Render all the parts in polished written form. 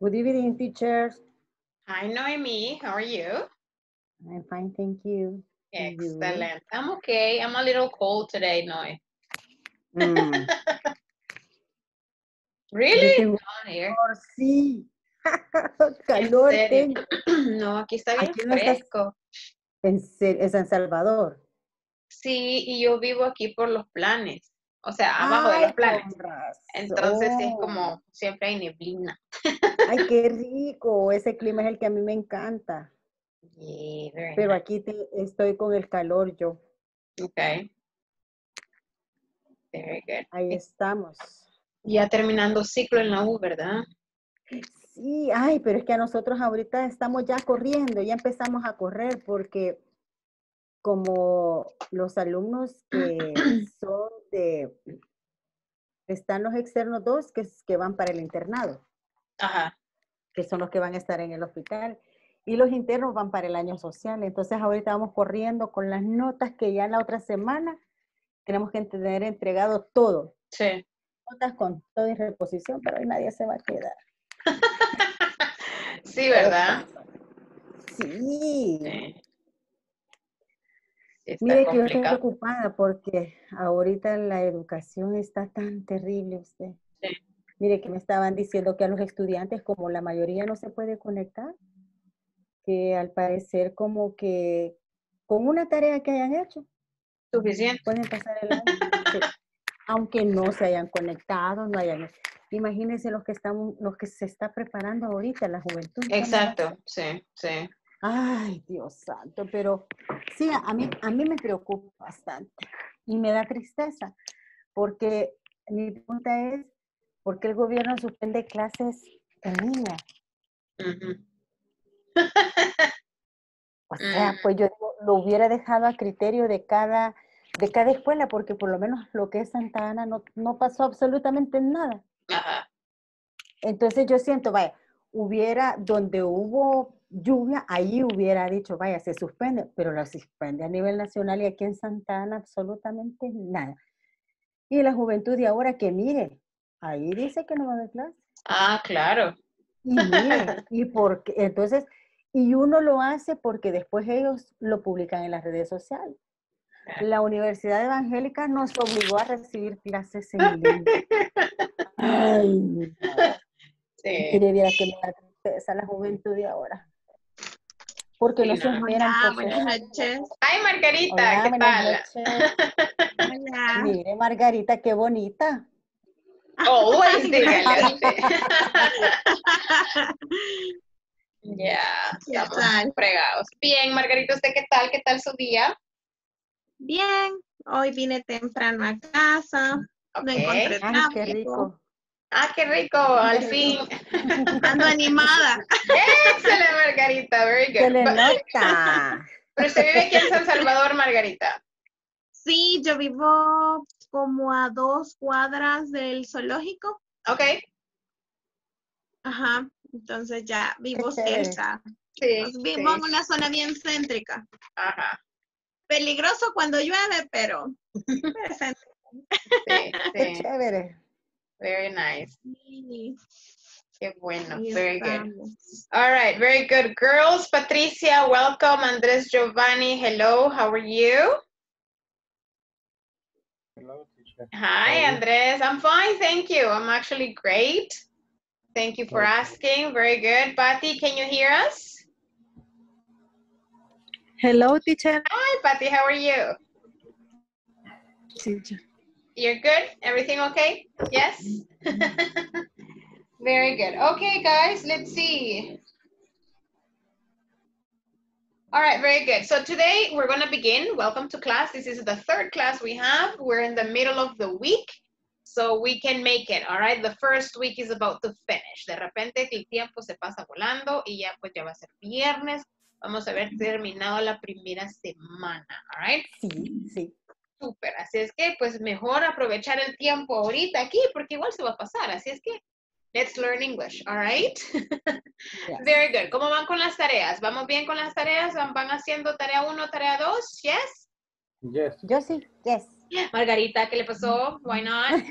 Good evening, teachers. Hi, Noemi. How are you? I'm fine, thank you. Excellent. I'm okay. I'm a little cold today, Noe. Mm. Really? No, here. Sí. Calor. Tengo. No, aquí está bien fresco. En San Salvador. Sí, y yo vivo aquí por los planes. O sea, abajo de los planes. Entonces es como siempre hay neblina. Ay, qué rico. Ese clima es el que a mí me encanta. Yeah, pero nice. Aquí estoy con el calor yo. Ok. Very good. Ahí estamos. Ya terminando ciclo en la U, ¿verdad? Sí, ay, pero es que a nosotros ahorita estamos ya corriendo, ya empezamos a correr porque como los alumnos que son están los externos 2 que van para el internado. Ajá. Que son los que van a estar en el hospital. Y los internos van para el año social. Entonces ahorita vamos corriendo con las notas que ya en la otra semana tenemos que tener entregado todo. Sí. Notas con todo y reposición, pero hoy nadie se va a quedar. Sí, ¿verdad? Sí. Sí. Mire que yo estoy preocupada porque ahorita la educación está tan terrible usted. Sí. Mire que me estaban diciendo que a los estudiantes, como la mayoría no se puede conectar, que al parecer como que con una tarea que hayan hecho suficiente pueden pasar el año, aunque no se hayan conectado, no hayan. Imagínense los que se está preparando ahorita la juventud. Exacto, ¿no? Sí, sí. Ay, Dios santo, pero sí, a mí me preocupa bastante y me da tristeza porque mi pregunta es ¿por qué el gobierno suspende clases en línea? Uh-huh. O sea, pues yo lo hubiera dejado a criterio de cada escuela, porque por lo menos lo que es Santa Ana no pasó absolutamente nada. Ajá. Entonces yo siento, vaya, donde hubo lluvia, ahí hubiera dicho, vaya, se suspende, pero la suspende a nivel nacional y aquí en Santa Ana absolutamente nada. Y la juventud de ahora que mire, ahí dice que no va a haber clase. Ah, claro. Y mire, y porque, entonces... Y uno lo hace porque después ellos lo publican en las redes sociales. La Universidad Evangélica nos obligó a recibir clases en línea. Ay, no. Sí. Y debiera que me da tristeza la juventud de ahora. Porque sí, no se miran. Ah, buenas noches. Ay, Margarita, hola, ¿qué tal? Hola. Mire, Margarita, qué bonita. Oh, bueno, dígale. Ya, yeah, estamos fregados. Bien, Margarita, ¿usted qué tal? ¿Qué tal su día? Bien, hoy vine temprano a casa, okay. No encontré tráfico. Qué rico. Ah, qué rico, al fin. Ando animada. Excelente, Margarita, very good. Se le nota. Pero usted vive aquí en San Salvador, Margarita. Sí, yo vivo como a 2 cuadras del zoológico. Ok. Ajá. Entonces ya vivo cerca. Sí, vivo en una zona bien céntrica. Ajá. Peligroso cuando llueve, pero céntrica. Sí, sí. Chévere. Very nice. Sí. Qué bueno. Sí, very good. All right, very good. Girls, Patricia, welcome. Andrés Giovanni, hello. How are you? Hello, teacher. Hi, Andrés. I'm fine, thank you. I'm actually great. Thank you for asking. Very good. Patty, can you hear us? Hello, teacher. Hi, Patty. How are you? Teacher. You're good? Everything okay? Yes? Very good. Okay, guys, let's see. All right, very good. So today we're going to begin. Welcome to class. This is the 3rd class we have. We're in the middle of the week. So we can make it, all right? The first week is about to finish. De repente el tiempo se pasa volando y ya pues ya va a ser viernes. Vamos a haber terminado la primera semana, all right? Sí, sí. Súper, así es que pues mejor aprovechar el tiempo ahorita aquí porque igual se va a pasar. Así es que let's learn English, all right? Yeah. Very good. ¿Cómo van con las tareas? ¿Vamos bien con las tareas? ¿Van haciendo tarea 1, tarea 2? Yes? Yes. Yo sí, yes. Margarita, ¿qué le pasó? Why not? No,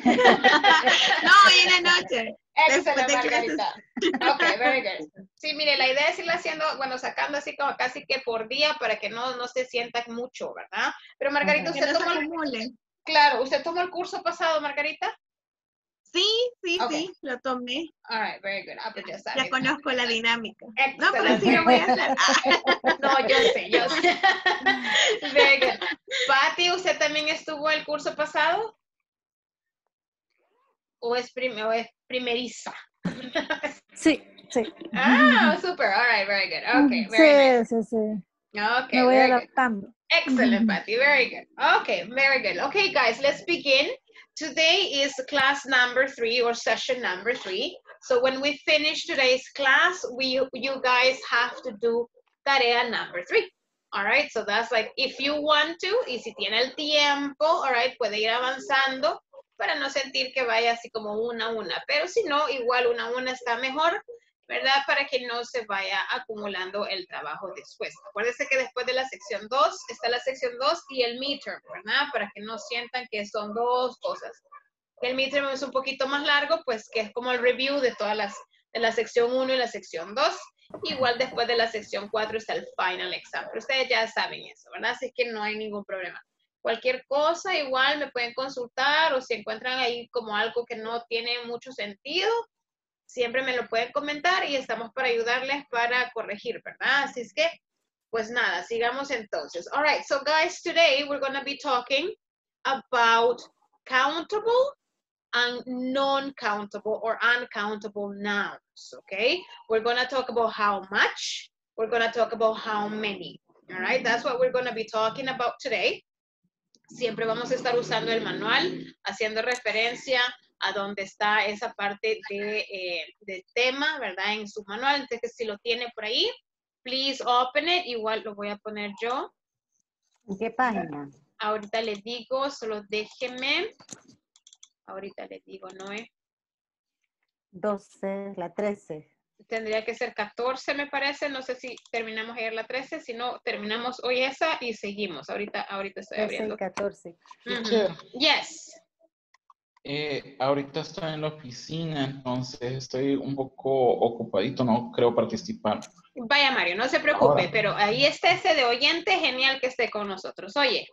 hoy en la noche. Excelente, Margarita. Ok, very good. Sí, mire, la idea es irla haciendo, bueno, sacando así como casi que por día para que no se sienta mucho, ¿verdad? Pero Margarita, usted no tomó el... Claro, ¿usted tomó el curso pasado, Margarita? Sí, okay. Sí, lo tomé. All right, very good. Ah, pues ya sabes. Ya conozco la dinámica. Excellent. No, pero sí lo voy a hacer. No, yo sé. Very good. Pati, ¿usted también estuvo el curso pasado? ¿O es primeriza? Sí. Ah, super. All right, very good. Okay, very good. Sí. Okay, me voy adaptando. Excellent, Pati. Very good. Okay, very good. Okay, guys, let's begin. Today is class number 3 or session number 3. So when we finish today's class, you guys have to do tarea number 3. All right, so that's like if you want to, y si tiene el tiempo, all right, puede ir avanzando para no sentir que vaya así como una a una. Pero si no, igual una a una está mejor, ¿verdad? Para que no se vaya acumulando el trabajo después. Acuérdense que después de la sección 2, está la sección 2 y el midterm, ¿verdad? Para que no sientan que son dos cosas. El midterm es un poquito más largo, pues que es como el review de todas las, de la sección 1 y la sección 2. Igual después de la sección 4 está el final exam. Pero ustedes ya saben eso, ¿verdad? Así que no hay ningún problema. Cualquier cosa, igual me pueden consultar o si encuentran ahí como algo que no tiene mucho sentido, siempre me lo pueden comentar y estamos para ayudarles para corregir, ¿verdad? Así es que, pues nada, sigamos entonces. All right, so guys, today we're going to be talking about countable and non-countable or uncountable nouns, okay? We're going to talk about how much, we're going to talk about how many, all right? That's what we're going to be talking about today. Siempre vamos a estar usando el manual, haciendo referencia a dónde está esa parte de tema, ¿verdad? En su manual. Entonces, si lo tiene por ahí, please open it. Igual lo voy a poner yo. ¿En qué página? Ahorita les digo, solo déjenme. Ahorita les digo, Noé. 12, la 13. Tendría que ser 14, me parece. No sé si terminamos ayer la 13. Si no, terminamos hoy esa y seguimos. Ahorita estoy abriendo. 14. Uh-huh. Yes. Ahorita estoy en la oficina, entonces estoy un poco ocupadito, no creo participar. Vaya Mario, no se preocupe, ahora. Pero ahí está ese de oyente, genial que esté con nosotros. Oye.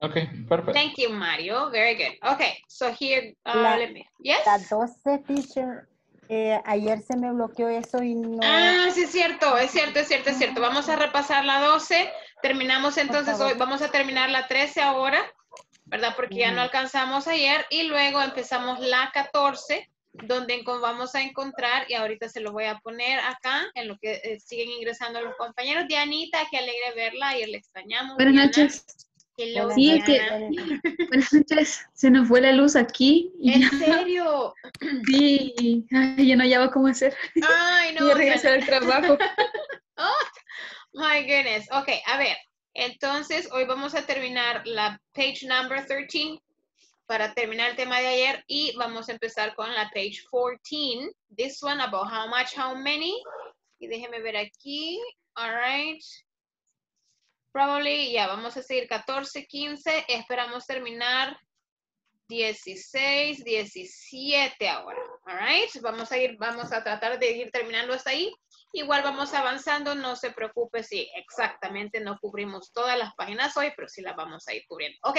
Okay, perfect. Thank you, Mario. Very good. Okay, so here, let me, yes? La 12, teacher, ayer se me bloqueó eso y no... Ah, sí, es cierto. Vamos a repasar la 12, terminamos entonces hoy, vamos a terminar la 13 ahora. ¿Verdad? Porque ya no alcanzamos ayer y luego empezamos la 14, donde vamos a encontrar, y ahorita se lo voy a poner acá, en lo que siguen ingresando los compañeros. Dianita, qué alegre verla, ayer le extrañamos. Buenas noches. Hello, sí, es que, buenas noches, se nos fue la luz aquí. ¿En serio? Sí, ay, yo no hallaba cómo hacer. Ay, no. Voy a regresar al trabajo. Oh, my goodness. Ok, a ver. Entonces, hoy vamos a terminar la page number 13 para terminar el tema de ayer y vamos a empezar con la page 14. This one about how much, how many. Y déjeme ver aquí. All right. Probably, ya, vamos a seguir 14, 15. Esperamos terminar 16, 17 ahora. All right. Vamos a tratar de ir terminando hasta ahí. Igual vamos avanzando, no se preocupe si exactamente no cubrimos todas las páginas hoy, pero sí las vamos a ir cubriendo. Ok,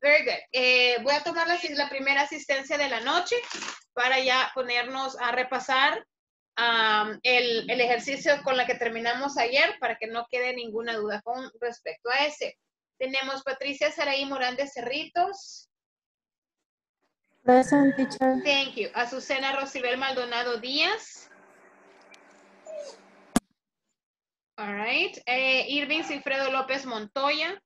very good. Voy a tomar la primera asistencia de la noche para ya ponernos a repasar el ejercicio con la que terminamos ayer para que no quede ninguna duda con respecto a ese. Tenemos Patricia Saraí Morán de Cerritos. Present, teacher. Thank you. Azucena Rosibel Maldonado Díaz. All right. Irving Sigfredo López Montoya.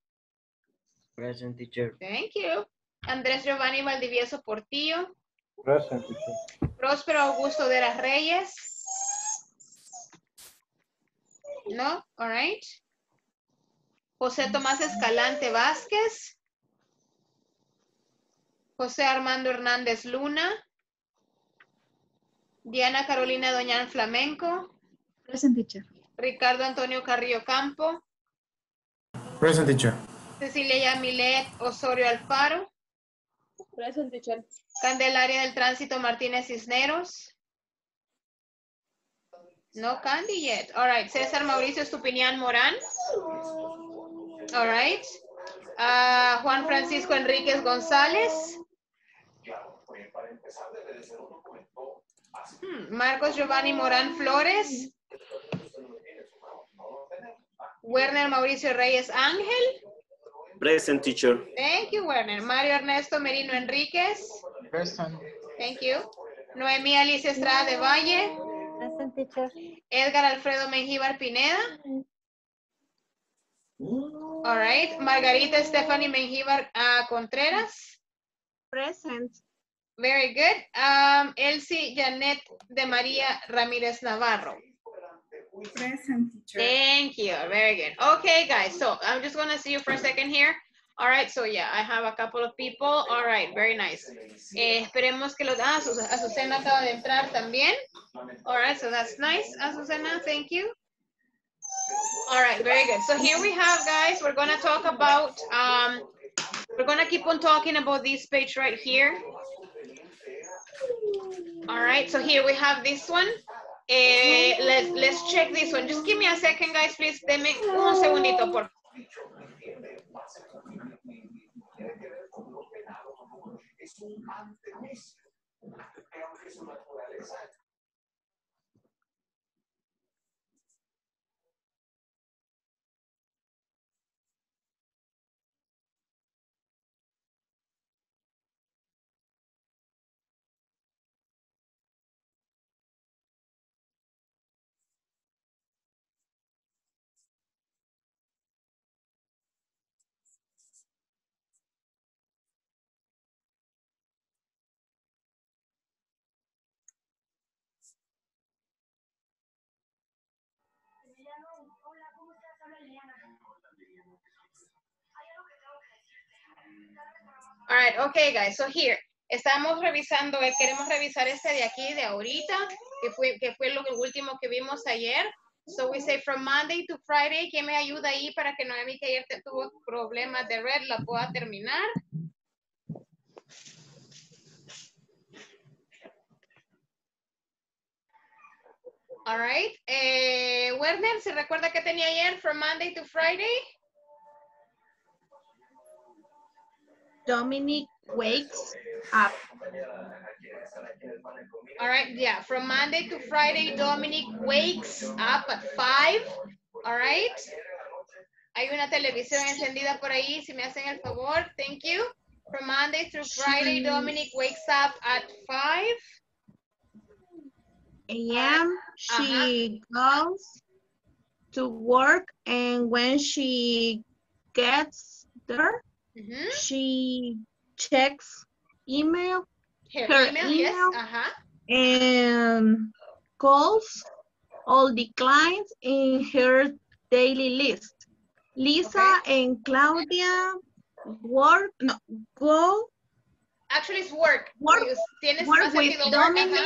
Present, teacher. Thank you. Andrés Giovanni Valdivieso Portillo. Present, teacher. Próspero Augusto de las Reyes. No? All right. José Tomás Escalante Vázquez. José Armando Hernández Luna. Diana Carolina Doñán Flamenco. Present, teacher. Ricardo Antonio Carrillo Campo. Present, teacher. Cecilia Yamilet Osorio Alfaro. Present, teacher. Candelaria del Tránsito Martínez Cisneros. No Candy yet. All right. César Mauricio Estupinian Morán. All right. Juan Francisco Enríquez González. Marcos Giovanni Morán Flores. Werner Mauricio Reyes Ángel. Present, teacher. Thank you, Werner. Mario Ernesto Merino Enríquez. Present. Thank you. Noemí Alice Estrada de Valle. Present, teacher. Edgar Alfredo Menjívar Pineda. All right. Margarita Stephanie Menjívar Contreras. Present. Very good. Elsie Janet de María Ramírez Navarro. Present, teacher. Thank you. Very good. Okay, guys. So I'm just going to see you for a second here. All right. So yeah, I have a couple of people. All right. Very nice. Esperemos que los... Azucena acaba de entrar también. All right. So that's nice, Azucena. Thank you. All right. Very good. So here we have, guys, we're going to talk about... we're going to keep on talking about this page right here. All right. So here we have this one. Let's check this one. Just give me a second, guys, please. Deme un segundito, por favor. Hola, ¿cómo estás? Habla Diana. Hay algo que tengo que decirte. All right, okay, guys. So here, estamos revisando, queremos revisar este de aquí, de ahorita, que fue lo último que vimos ayer. So we say from Monday to Friday. ¿Quién me ayuda ahí para que Noemí, que ayer tuvo problemas de red, la pueda terminar? All right. Werner, ¿se recuerda que tenía ayer from Monday to Friday? Dominic wakes up. All right. Yeah. From Monday to Friday, Dominic wakes up at 5. All right. Hay una televisión encendida por ahí, si me hacen el favor. Thank you. From Monday to Friday, Dominic wakes up at 5. A.m. She goes to work, and when she gets there, she checks email, her email, yes. And calls all the clients in her daily list. Lisa and Claudia go. Actually, it's work. Work with Dominic.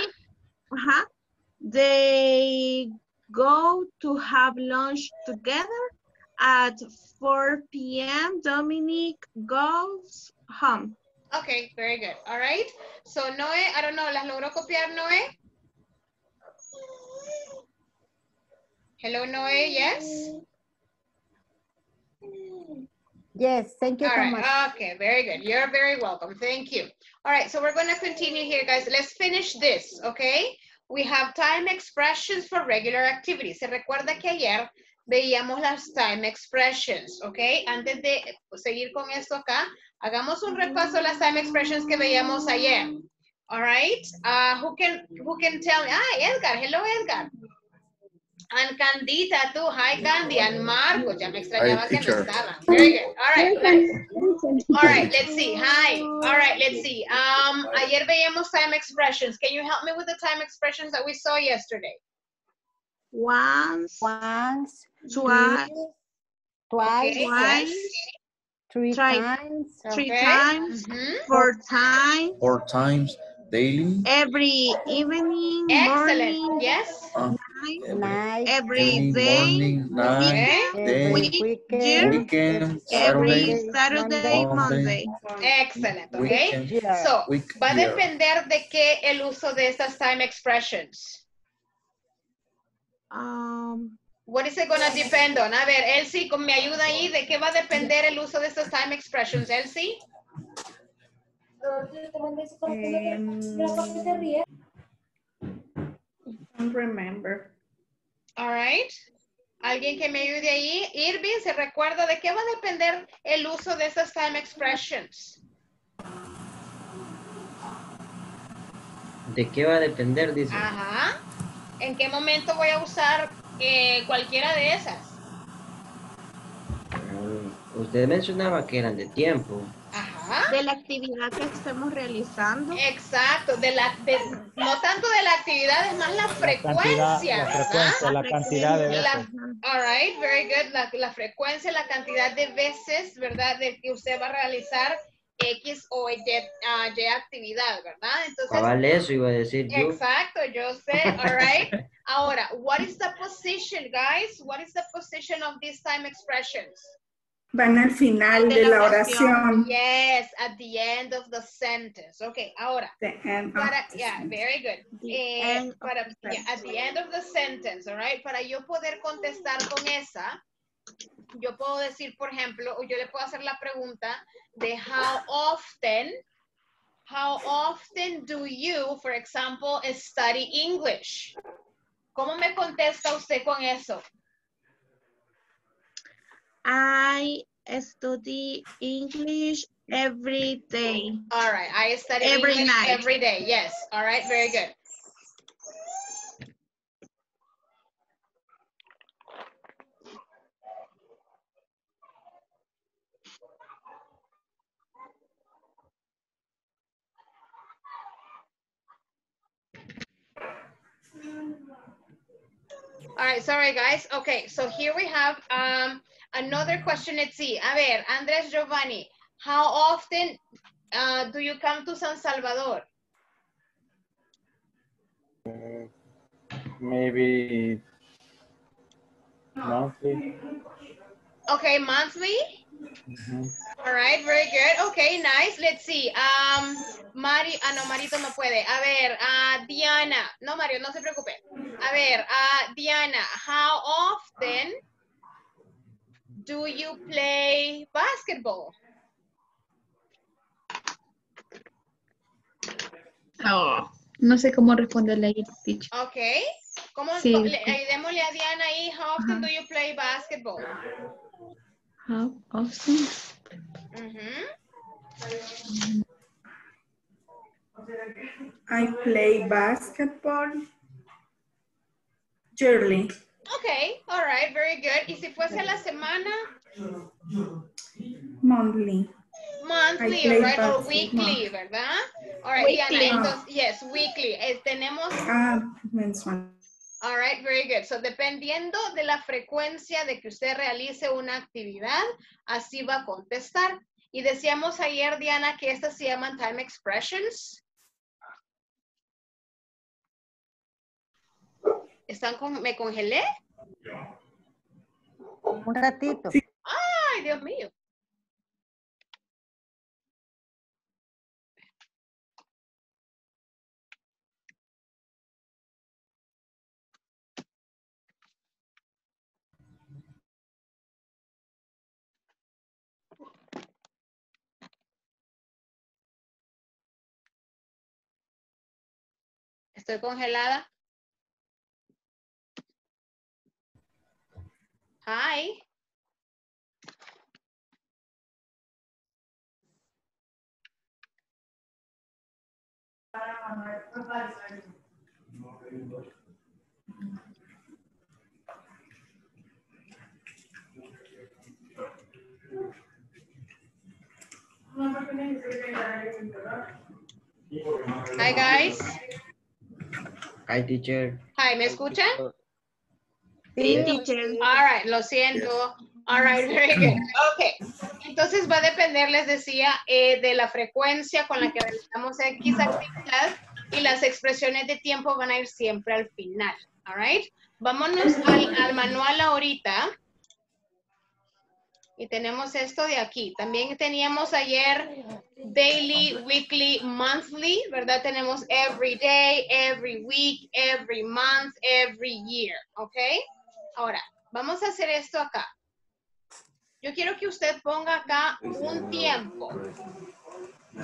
They go to have lunch together. At 4 p.m., Dominic goes home. Okay, very good. All right. So, Noé, I don't know, ¿las logró copiar, Noé? Hello, Noé, yes? Yes, thank you so much. Okay, very good. You're very welcome. Thank you. All right, so we're going to continue here, guys. Let's finish this, okay? We have time expressions for regular activities. Se recuerda que ayer veíamos las time expressions, ¿ok? Antes de seguir con esto acá, hagamos un repaso de las time expressions que veíamos ayer. All right, who can tell me? Ah, Edgar, hello Edgar. And Candita too, hi Candy, and Marcos, ya me extrañaba que no estaban. Very good, all right, nice. All right, let's see, hi. All right, let's see. Ayer veíamos time expressions. Can you help me with the time expressions that we saw yesterday? Once, twice, three times, four times, daily, every evening, morning. Excellent, yes. night, every day, weekend, every Saturday, Monday. Excellent, okay? Yeah. So, va a depender de qué el uso de estas time expressions. What is it going to depend on? A ver, Elsie, me ayuda ahí. ¿De qué va a depender el uso de estas time expressions, Elsie? Don't remember. All right. Alguien que me ayude ahí. Irving, ¿se recuerda de qué va a depender el uso de esas time expressions? ¿De qué va a depender? Dice. Ajá. ¿En qué momento voy a usar cualquiera de esas? Usted mencionaba que eran de tiempo. Ajá. De la actividad que estemos realizando. Exacto, no tanto de la actividad, es más la frecuencia. La frecuencia, la cantidad de veces. All right, very good. La frecuencia, la cantidad de veces, ¿verdad? De que usted va a realizar X o Y actividad, ¿verdad? Entonces, vale, eso iba a decir yo. Exacto, yo sé. All right. Ahora, what is the position, guys? What is the position of these time expressions? Van al final de la oración. Yes, at the end of the sentence. Okay, ahora. Very good. At the end of the sentence, all right? Para yo poder contestar con esa, yo puedo decir, por ejemplo, o yo le puedo hacer la pregunta de how often do you, for example, study English? ¿Cómo me contesta usted con eso? I study English every day. All right. I study every English night. Every day. Yes. All right. Very good. All right. Sorry, guys. Okay. So here we have... another question, let's see. A ver, Andrés Giovanni, how often do you come to San Salvador? Maybe monthly. Okay, monthly? Mm-hmm. All right, very good. Okay, nice. Let's see. Marito no puede. A ver, Diana. No, Mario, no se preocupe. A ver, Diana, how often... do you play basketball? Oh, no sé cómo responderle ahí, teacher. Okay. ¿Cómo sí, ayudémosle a Diana ahí? How often do you play basketball? How often? I play basketball yearly. Okay, all right, very good. ¿Y si fuese la semana? Monthly. Monthly, right, or weekly, ¿verdad? All right, weekly. Diana, entonces, yes, weekly. Tenemos... mensual. All right, very good. So, dependiendo de la frecuencia de que usted realice una actividad, así va a contestar. Y decíamos ayer, Diana, que estas se llaman time expressions. ¿Me congelé? Un ratito. Sí. ¡Ay, Dios mío! ¿Estoy congelada? Hi. Hi, guys. Hi, teacher. Hi, ¿me escuchan? All right, lo siento. All right, very good. Okay. Entonces va a depender, les decía, de la frecuencia con la que realizamos X actividad y las expresiones de tiempo van a ir siempre al final. All right. Vámonos al manual ahorita. Y tenemos esto de aquí. También teníamos ayer daily, weekly, monthly, ¿verdad? Tenemos every day, every week, every month, every year, ¿ok? Ahora, vamos a hacer esto acá. Yo quiero que usted ponga acá un tiempo.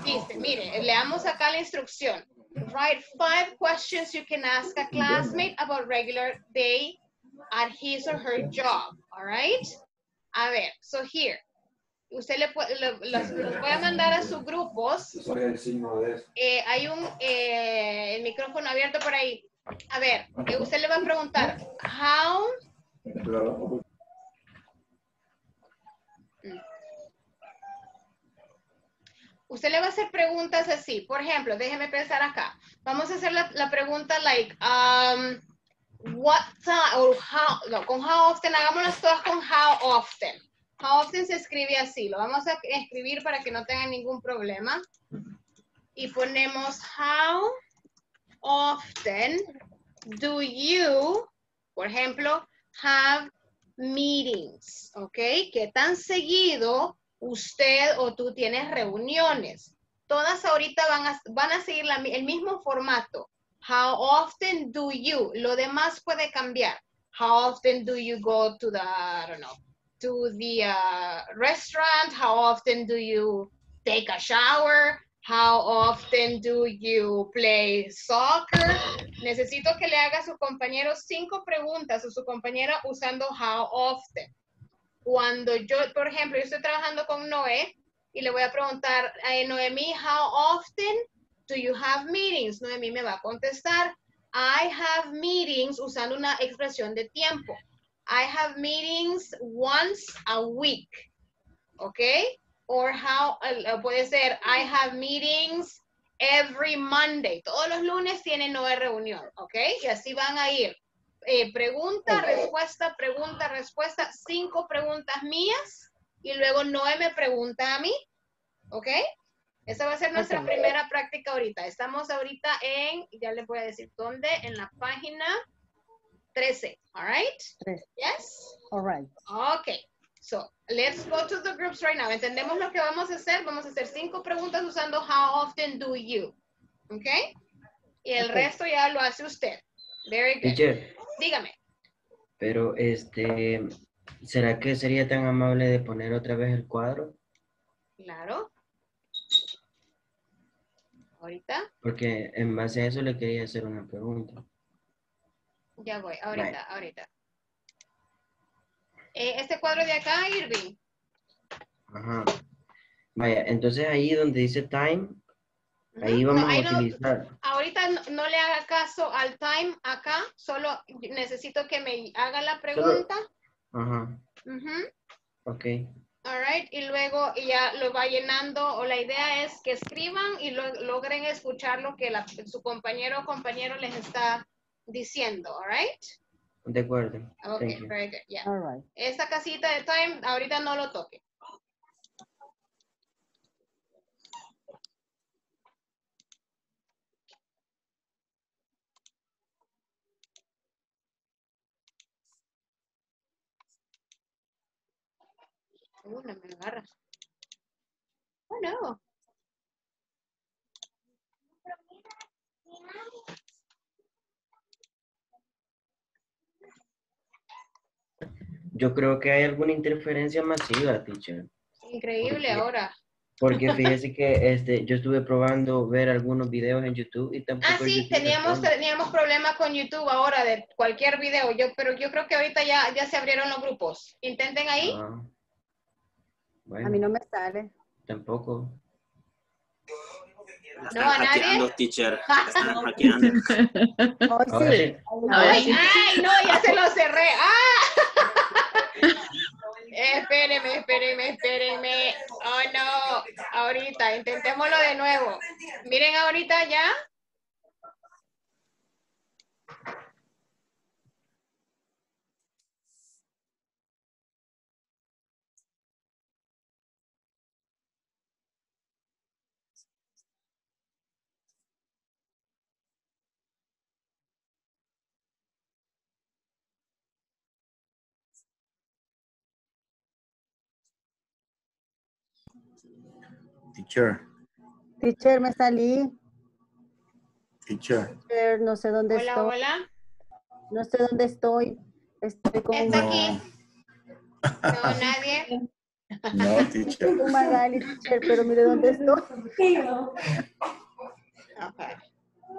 Dice, mire, leamos acá la instrucción. Write 5 questions you can ask a classmate about regular day at his or her job, all right? A ver, so here, usted los voy a mandar a sus grupos. Hay el micrófono abierto por ahí. A ver, usted le va a preguntar, how... Usted le va a hacer preguntas así. Por ejemplo, déjeme pensar acá. Vamos a hacer la pregunta like, what time, or how, no, con how often, hagámoslas todas con how often. How often se escribe así. Lo vamos a escribir para que no tengan ningún problema. Y ponemos how often do you, por ejemplo, have meetings. ¿Ok? ¿Qué tan seguido usted o tú tienes reuniones? Todas ahorita van a seguir el mismo formato. How often do you? Lo demás puede cambiar. How often do you go to the, I don't know, to the restaurant? How often do you take a shower? How often do you play soccer? Necesito que le haga a su compañero 5 preguntas o su compañera usando how often. Cuando yo, por ejemplo, yo estoy trabajando con Noé y le voy a preguntar, Noemí, how often do you have meetings? Noemí me va a contestar, I have meetings, usando una expresión de tiempo. I have meetings once a week, ¿ok? Or how, puede ser, I have meetings every Monday. Todos los lunes tiene Noé reunión, ¿ok? Y así van a ir. Pregunta, respuesta, pregunta, respuesta, 5 preguntas mías y luego Noé me pregunta a mí, ¿ok? Esa va a ser nuestra primera práctica ahorita. Estamos ahorita en, ya les voy a decir dónde, en la página 13, all right? 13. Yes? All right. Okay, so let's go to the groups right now. Entendemos lo que vamos a hacer. Vamos a hacer 5 preguntas usando how often do you, ¿ok? Y el resto ya lo hace usted. Very good. Teacher, dígame. Pero ¿será que sería tan amable de poner otra vez el cuadro? Claro. Ahorita. Porque en base a eso le quería hacer una pregunta. Ya voy, ahorita, right. Ahorita. Este cuadro de acá, Irving. Ajá. Vaya, entonces ahí donde dice time. Ahí vamos a utilizar. Ahorita no le haga caso al time acá, solo necesito que me haga la pregunta. Ajá. Ok. All right, y luego ya lo va llenando, o la idea es que escriban y logren escuchar lo que su compañero o compañero les está diciendo, all right? De acuerdo. Ok, very good, yeah. All right. Esta casita de time, ahorita no lo toque. Una me agarra. Oh no. Yo creo que hay alguna interferencia masiva, teacher. Increíble ahora. Porque fíjese que yo estuve probando ver algunos videos en YouTube y tampoco... Ah, sí, teníamos problemas con YouTube ahora de cualquier video. Pero yo creo que ahorita ya se abrieron los grupos. Intenten ahí. Ah. Bueno, a mí no me sale. Tampoco. No, a nadie. Hackeando, teacher. Están hackeando. Oh, sí. Ay, no, ya se lo cerré. ¡Ah! Espérenme. Oh, no. Ahorita, intentémoslo de nuevo. Miren ahorita ya. Teacher. Teacher, me salí. Teacher. Teacher, no sé dónde estoy. Hola, hola. No sé dónde estoy. Estoy con... ¿Está aquí? No, nadie. No, teacher. Estoy con Magali, teacher, pero mire dónde estoy. Okay.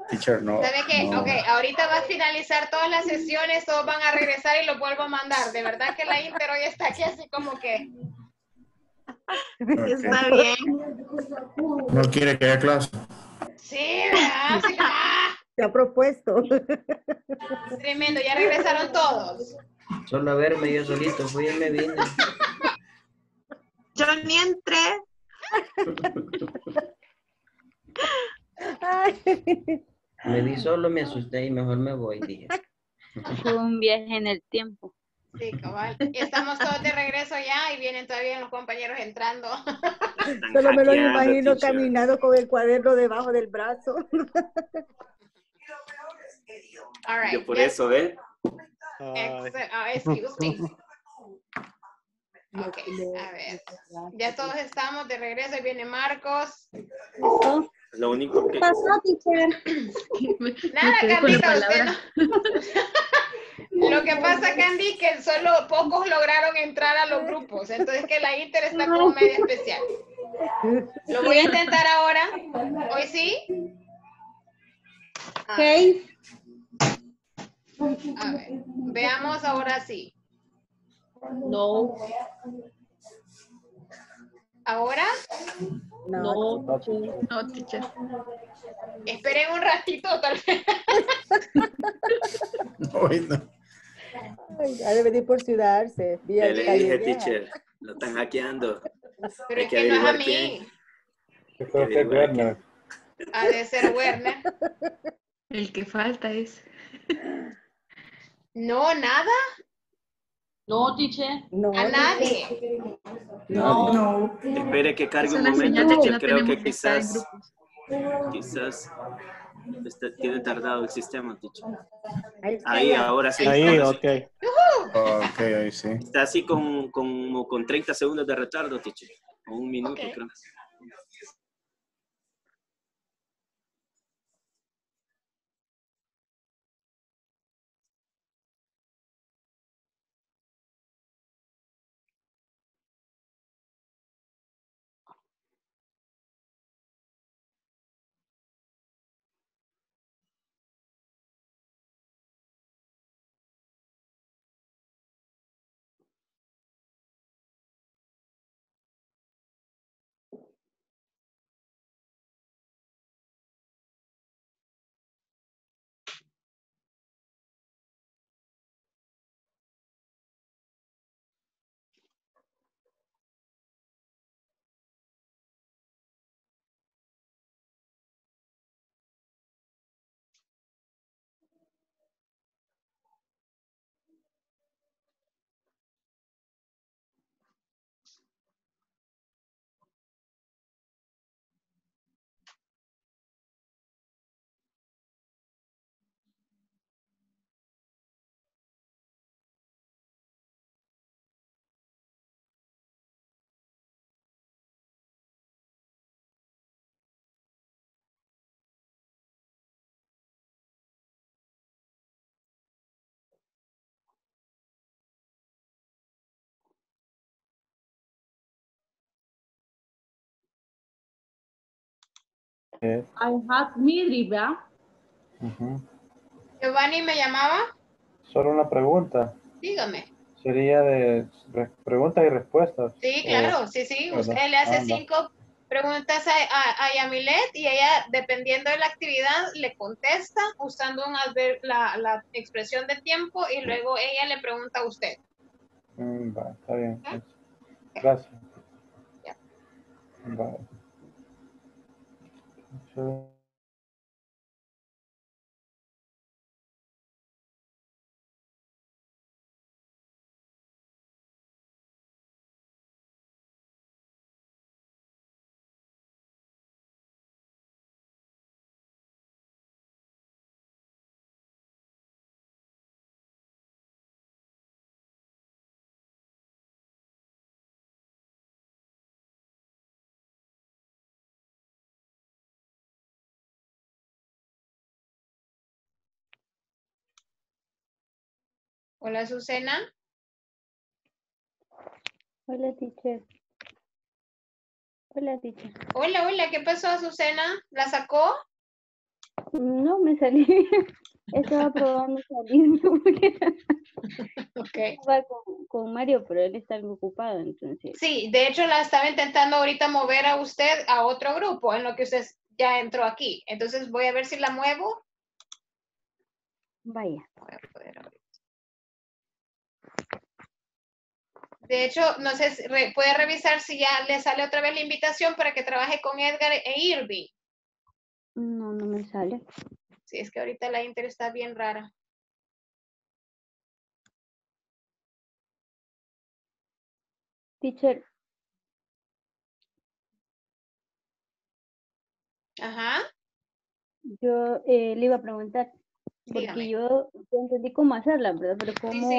Teacher, no. ¿Sabe qué? No. Ok, ahorita va a finalizar todas las sesiones, todos van a regresar y los vuelvo a mandar. De verdad que la Inter hoy está aquí así como que... Okay. Está bien. ¿No quiere que haya clase? Sí, ¿verdad? Sí, se ha propuesto. Es tremendo, ya regresaron todos. Solo a verme yo solito, fui y me vine. Yo ni entré. Ay. Me vi solo, me asusté y mejor me voy, dije. Fue un viaje en el tiempo. Sí, cabal. Y estamos todos de regreso ya y vienen todavía los compañeros entrando. Solo me lo imagino teacher. Caminando con el cuaderno debajo del brazo. All right. Yo por yes. eso, ¿eh? Excuse me. Ok, a ver. Ya todos estamos de regreso y viene Marcos. Oh. Lo único que... Pasó, teacher. Nada, Carlita, usted no... Lo que pasa, Candy, que solo pocos lograron entrar a los grupos. Entonces que la Inter está como media especial. Lo voy a intentar ahora. ¿Hoy sí? Ok. A ver, veamos ahora sí. No. ¿Ahora? No, no, teacher. Esperen un ratito, tal vez. No, no. Ay, ha de venir por ciudarse. Ya le dije, teacher, lo están hackeando. Pero es que no es a mí. Puede ser Werner. Ha de ser Werner. El que falta es. No, nada. No, teacher. No, a nadie. No, no. Espere que cargue un momento, teacher. Creo que quizás este tiene tardado el sistema, teacher. Ahí, ahora sí. Ahí, ok. Ok, ahí sí. Está así con 30 segundos de retardo, teacher. O un minuto, okay. Creo. Yes. I have Midri, ¿verdad? Giovanni me llamaba. Solo una pregunta. Dígame. Sería de preguntas y respuestas. Sí, claro, sí, sí. ¿Verdad? Usted le hace 5 preguntas a Yamilet y ella, dependiendo de la actividad, le contesta usando la expresión de tiempo y luego ella le pregunta a usted. Va, está bien. ¿Eh? Gracias. Yeah. Vale. So Hola, Azucena. Hola, teacher. Hola, teacher. Hola, hola. ¿Qué pasó, Azucena? ¿La sacó? No, me salí. Estaba probando saliendo. Okay. Estaba con Mario, pero él está algo ocupado, entonces. Sí, de hecho la estaba intentando ahorita mover a usted a otro grupo, en lo que usted ya entró aquí. Entonces voy a ver si la muevo. Vaya. Voy a poder abrir. De hecho, no sé, puede revisar si ya le sale otra vez la invitación para que trabaje con Edgar e Irving. No, no me sale. Sí, es que ahorita la Inter está bien rara. Teacher. Ajá. Yo le iba a preguntar. Porque dígame. Yo entendí cómo hacerla, ¿verdad? Pero cómo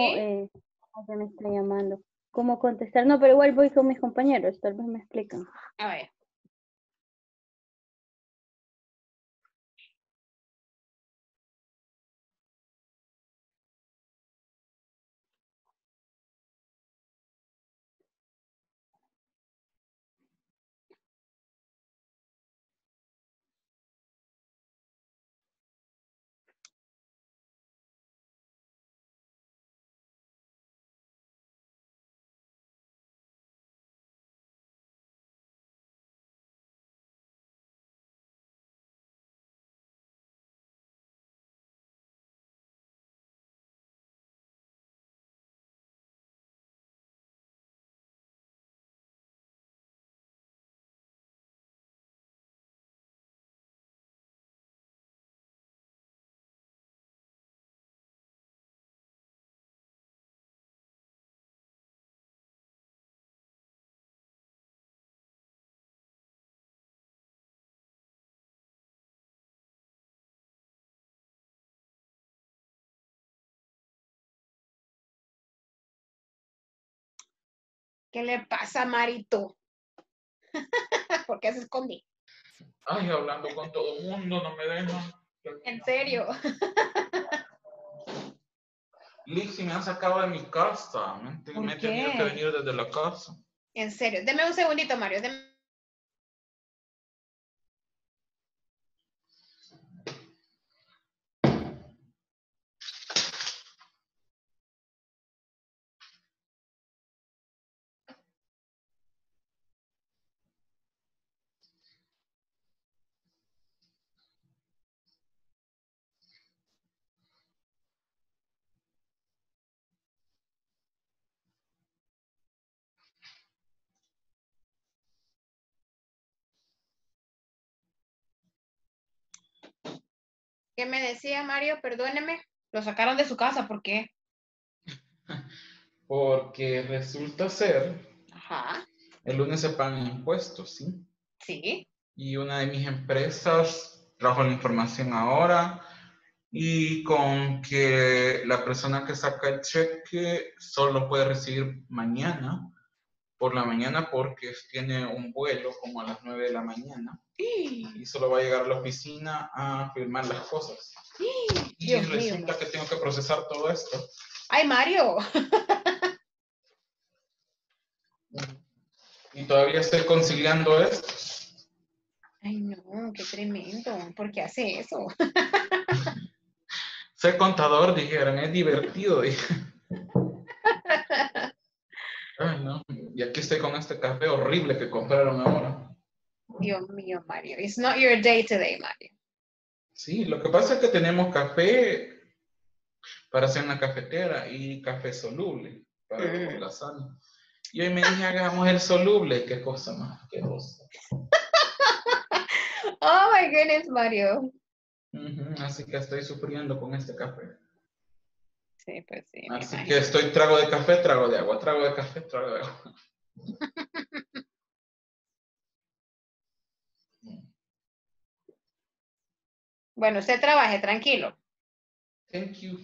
se me está llamando. Cómo contestar. No, pero igual voy con mis compañeros. Tal vez me explican. A ver. ¿Qué le pasa, Marito? ¿Por qué se escondí? Ay, hablando con todo el mundo, no me dejan. ¿En serio? Lizzy, me han sacado de mi casa. Me he tenido que venir desde la casa. ¿En serio? Deme un segundito, Mario. ¿Qué me decía, Mario? Perdóneme. Lo sacaron de su casa, ¿por qué? Porque resulta ser... Ajá. El lunes se pagan impuestos, ¿sí? Sí. Y una de mis empresas trajo la información ahora y con que la persona que saca el cheque solo puede recibir mañana, por la mañana, porque tiene un vuelo como a las 9 de la mañana. Sí. Y solo va a llegar a la oficina a firmar las cosas. Sí. Y Dios resulta mío. Que tengo que procesar todo esto. ¡Ay, Mario! Y todavía estoy conciliando esto. ¡Ay, no! ¡Qué tremendo! ¿Por qué hace eso? Ser contador, dijeron. Es divertido, dijeron. Ay, no. Y aquí estoy con este café horrible que compraron ahora. Dios mío, Mario. It's not your day today, Mario. Sí, lo que pasa es que tenemos café para hacer una cafetera y café soluble para la sana. Y hoy me dije, hagamos el soluble. Qué cosa más asquerosa. Oh, my goodness, Mario. Así que estoy sufriendo con este café. Sí, pues sí. Así que estoy trago de café, trago de agua, trago de café, trago de agua. Bueno, usted trabaje, tranquilo. Thank you.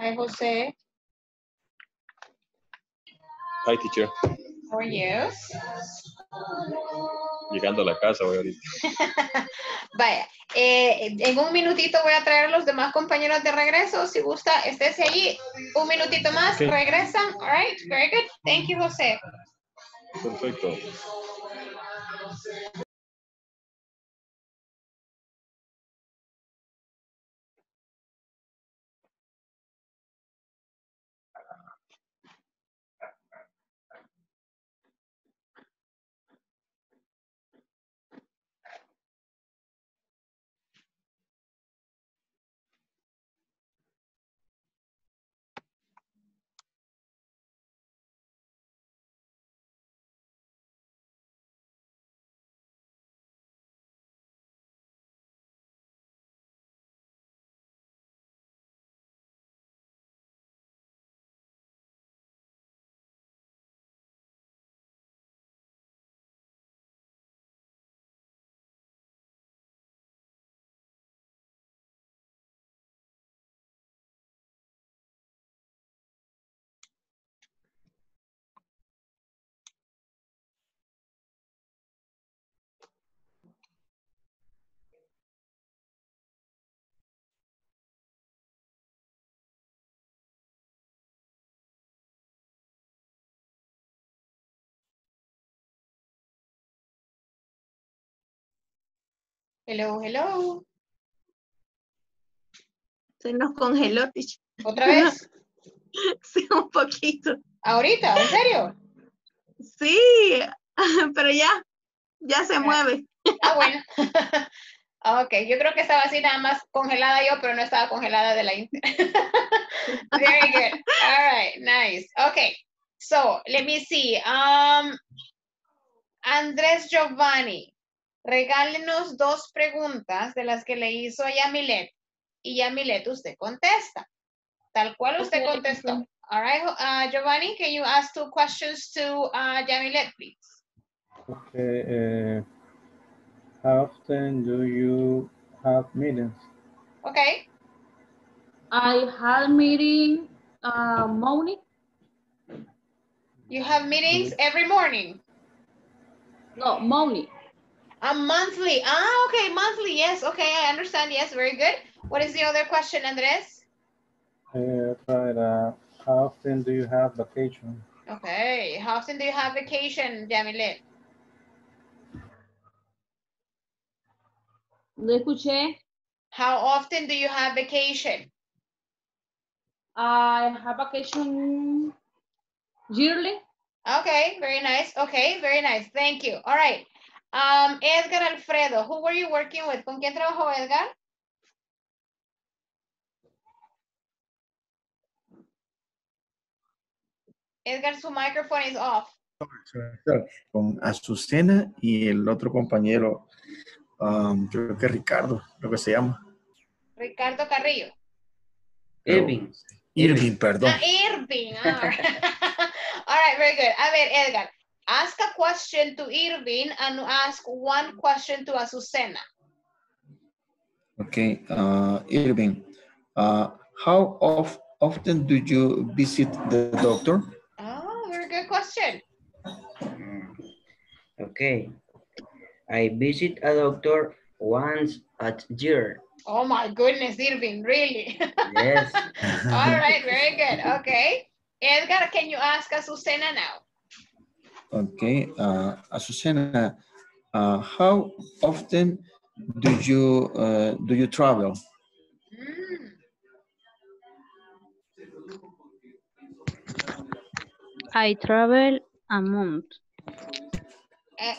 Hi, Jose. Hi, teacher. How are you? Llegando a la casa voy ahorita. Vaya, en un minutito voy a traer a los demás compañeros de regreso. Si gusta, estés allí. Un minutito más, okay. Regresan. All right, very good. Thank you, José. Perfecto. Hello, hello. Se nos congeló, Ticha. ¿Otra vez? Sí, un poquito. ¿Ahorita? ¿En serio? Sí, pero ya se mueve. Ah, bueno. Ok, yo creo que estaba así nada más congelada yo, pero no estaba congelada de la internet. Very good. All right, nice. Ok, so, let me see. Andrés Giovanni. Regálenos dos preguntas de las que le hizo a Yamilet. Y Yamilet, usted contesta. Tal cual usted contestó. All right, Giovanni, can you ask two questions to Yamilet, please? Okay. How often do you have meetings? Okay. I have meeting morning. You have meetings every morning? No, morning. Monthly. Ah, okay, monthly. Yes, okay, I understand. Yes, very good. What is the other question, Andres? How often do you have vacation? Okay, how often do you have vacation, Yamilet? No escuché. How often do you have vacation? I have vacation yearly. Okay, very nice. Okay, very nice. Thank you. All right. Edgar Alfredo, who were you working with? ¿Con quién trabajó Edgar? Edgar, su microphone is off. Con Azucena y el otro compañero, creo que Ricardo, creo que se llama. Ricardo Carrillo. Irving. Irving, perdón. Irving. All right, very good. A ver, Edgar. Ask a question to Irving and ask one question to Azucena. Okay, Irving, how often do you visit the doctor? Oh, very good question. Okay, I visit a doctor once a year. Oh my goodness, Irving, really? Yes. All right, very good, okay. Edgar, can you ask Azucena now? Okay, Azucena, how often do you travel? Mm. I travel a month.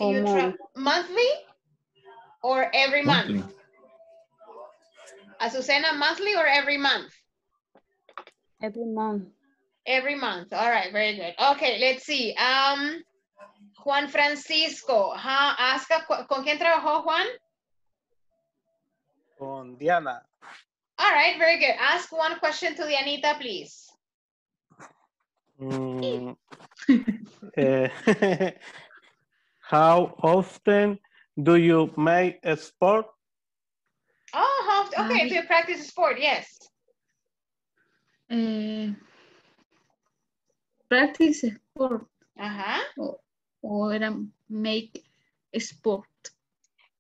You travel monthly or every monthly. Month? Azucena, monthly or every month? Every month. Every month. All right, very good. Okay, let's see. Juan Francisco, ¿con quién trabajó Juan? Con Diana. All right, very good. Ask one question to Dianita, please. How often do you make a sport? Oh, okay, do you practice sport? Yes. Practice sport. Ajá. Or make sport.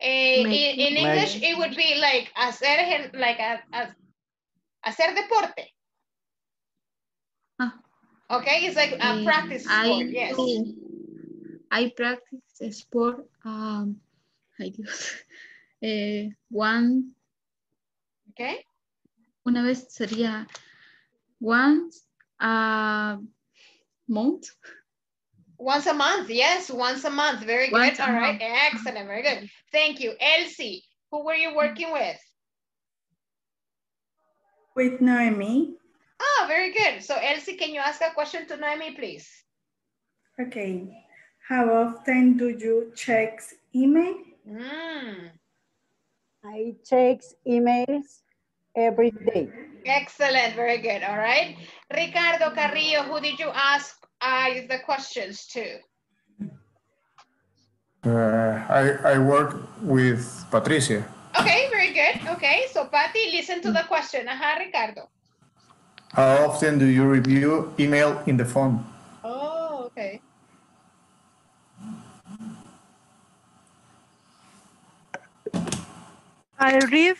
In English, it would be like hacer, like hacer deporte. Okay, it's like a practice sport. Yes. I practice a sport. I guess, one. Okay. Una vez sería once a month. Once a month, yes, once a month. Very good. All right, excellent. Very good. Thank you. Elsie, who were you working with? With Noemi. Oh, very good. So, Elsie, can you ask a question to Noemi, please? Okay. How often do you check email? Mm. I check emails every day. Excellent. Very good. All right. Ricardo Carrillo, who did you ask the questions to? I work with Patricia. Okay, very good. Okay, so Patty, listen to the question. Aha, Ricardo. How often do you review email in the phone? Oh, okay. I read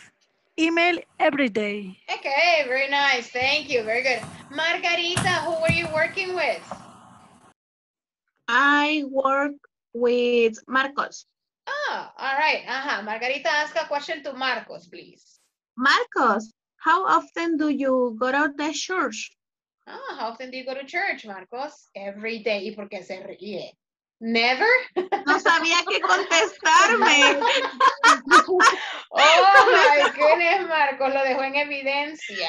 email every day. Okay, very nice. Thank you. Very good. Margarita, who were you working with? I work with Marcos. Oh, all right. Uh-huh. Margarita, ask a question to Marcos, please. Marcos, how often do you go to the church? Oh, how often do you go to church, Marcos? Every day. ¿Y por qué se ríe? Never? No sabía qué contestarme. Oh, my goodness, Marcos, lo dejó en evidencia.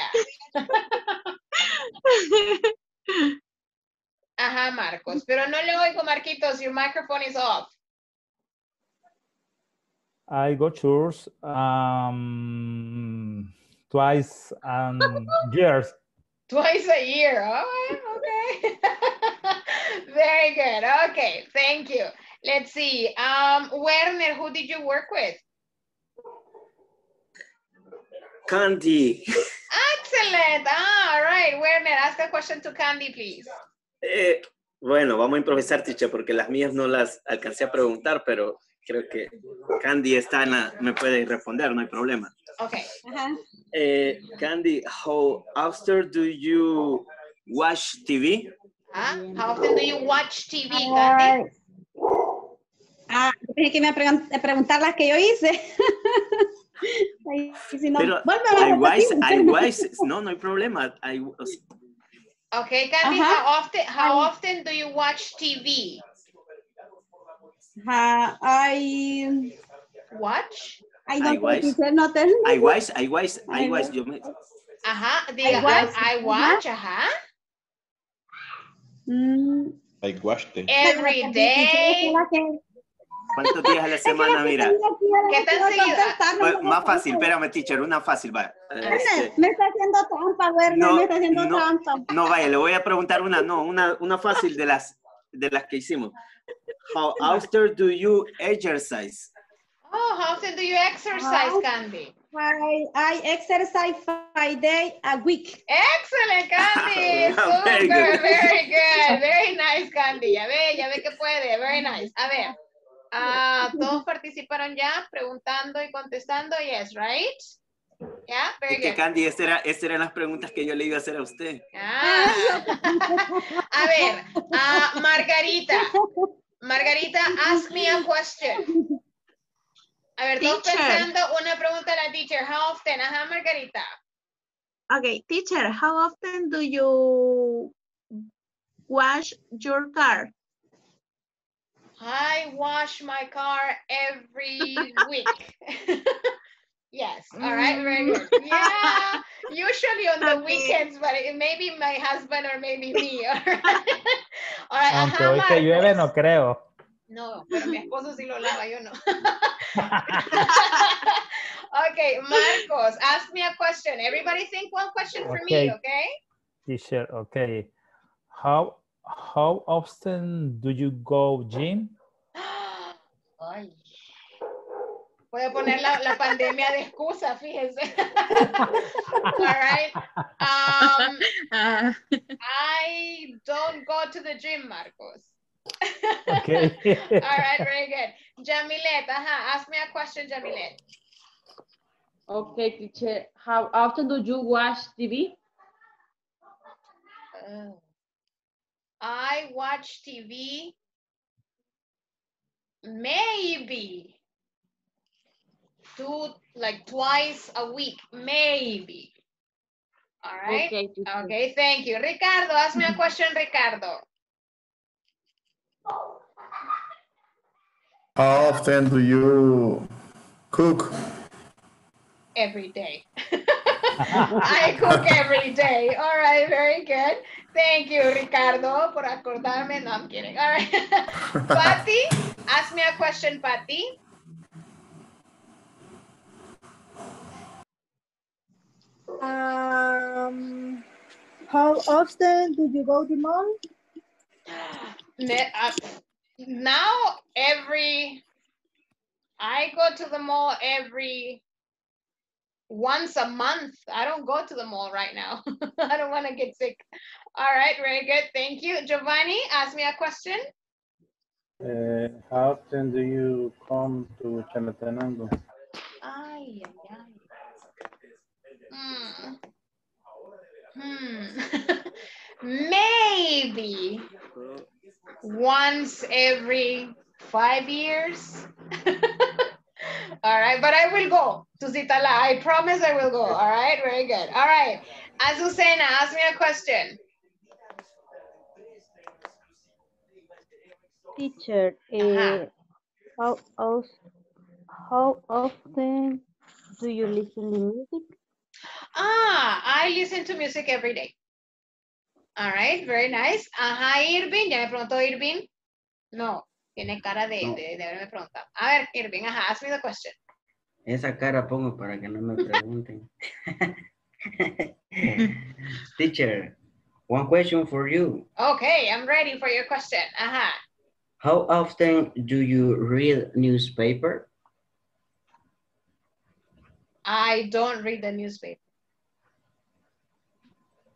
Ajá, Marcos, pero no le oigo, Marquitos, your microphone is off. I go church twice a year. Twice a year, oh, okay. Very good, okay, thank you. Let's see, Werner, who did you work with? Candy. Excellent. Ah, all right. Werner, ask a question to Candy, please. Bueno, vamos a improvisar, teacher, porque las mías no las alcancé a preguntar, pero creo que Candy está en la, me puede responder, no hay problema. Okay. Uh-huh. Candy, how often do you watch TV? How often do you watch TV, Candy? Pensé que me iba a preguntar las que yo hice. Si no, pero I watch, no hay problema. Okay, Candy, how often do you watch TV? I watch every day. ¿Cuántos días a la semana, mira? ¿Qué tan seguido? Más fácil, espérame, teacher, una fácil, va. Me está haciendo trampa, Werner, me está haciendo trampa. No, vaya, le voy a preguntar una fácil de las que hicimos. How often do you exercise? Oh, how often do you exercise, Candy? I exercise 5 days a week. Excellent, Candy. Super, very good. Very nice, Candy. Ya ve que puede. Very nice. A ver. Todos participaron ya preguntando y contestando. Yes, right? Yeah, very good. Candy, estas eran las preguntas que yo le iba a hacer a usted. A ver, Margarita. Margarita, ask me a question. A ver, todos pensando una pregunta a la teacher. How often? Ajá, Margarita. Okay, teacher, how often do you wash your car? I wash my car every week. Yes, all right, very good. Yeah, usually on the weekends, but it may be my husband or maybe me. All right. Aunque hoy que llueve no creo. No, pero mi esposo sí lo lava, yo no. Okay, Marcos, ask me a question. Everybody think one question for me, okay? Teacher, okay. How often do you go gym? Voy a poner la pandemia de excusa, fíjense. All right. I don't go to the gym, Marcos. Okay. All right, very good. Yamilet, ask me a question, Yamilet. Okay, teacher. How often do you watch TV? I watch TV maybe twice a week, maybe. All right. Okay, okay, thank you. Ricardo, ask me a question, Ricardo. How often do you cook? Every day. I cook every day. All right, very good. Thank you, Ricardo, por acordarme. No, I'm kidding. All right. Patty, ask me a question, Patty. How often do you go to the mall? I go to the mall every once a month. I don't go to the mall right now. I don't want to get sick. All right, very good. Thank you. Giovanni, ask me a question. How often do you come to Chalatenango? Ay, ay, ay. Maybe once every 5 years. All right, but I will go to Zitala. I promise I will go. All right, very good. All right, Azucena, ask me a question. Teacher, how often do you listen to music? I listen to music every day. All right, very nice. Ajá, Irving, ya me preguntó Irving. No, tiene cara de haberme preguntado. A ver, Irving, ajá, ask me the question. Esa cara pongo para que no me pregunten. Teacher, one question for you. Okay, I'm ready for your question. Ajá. How often do you read newspaper? I don't read the newspaper.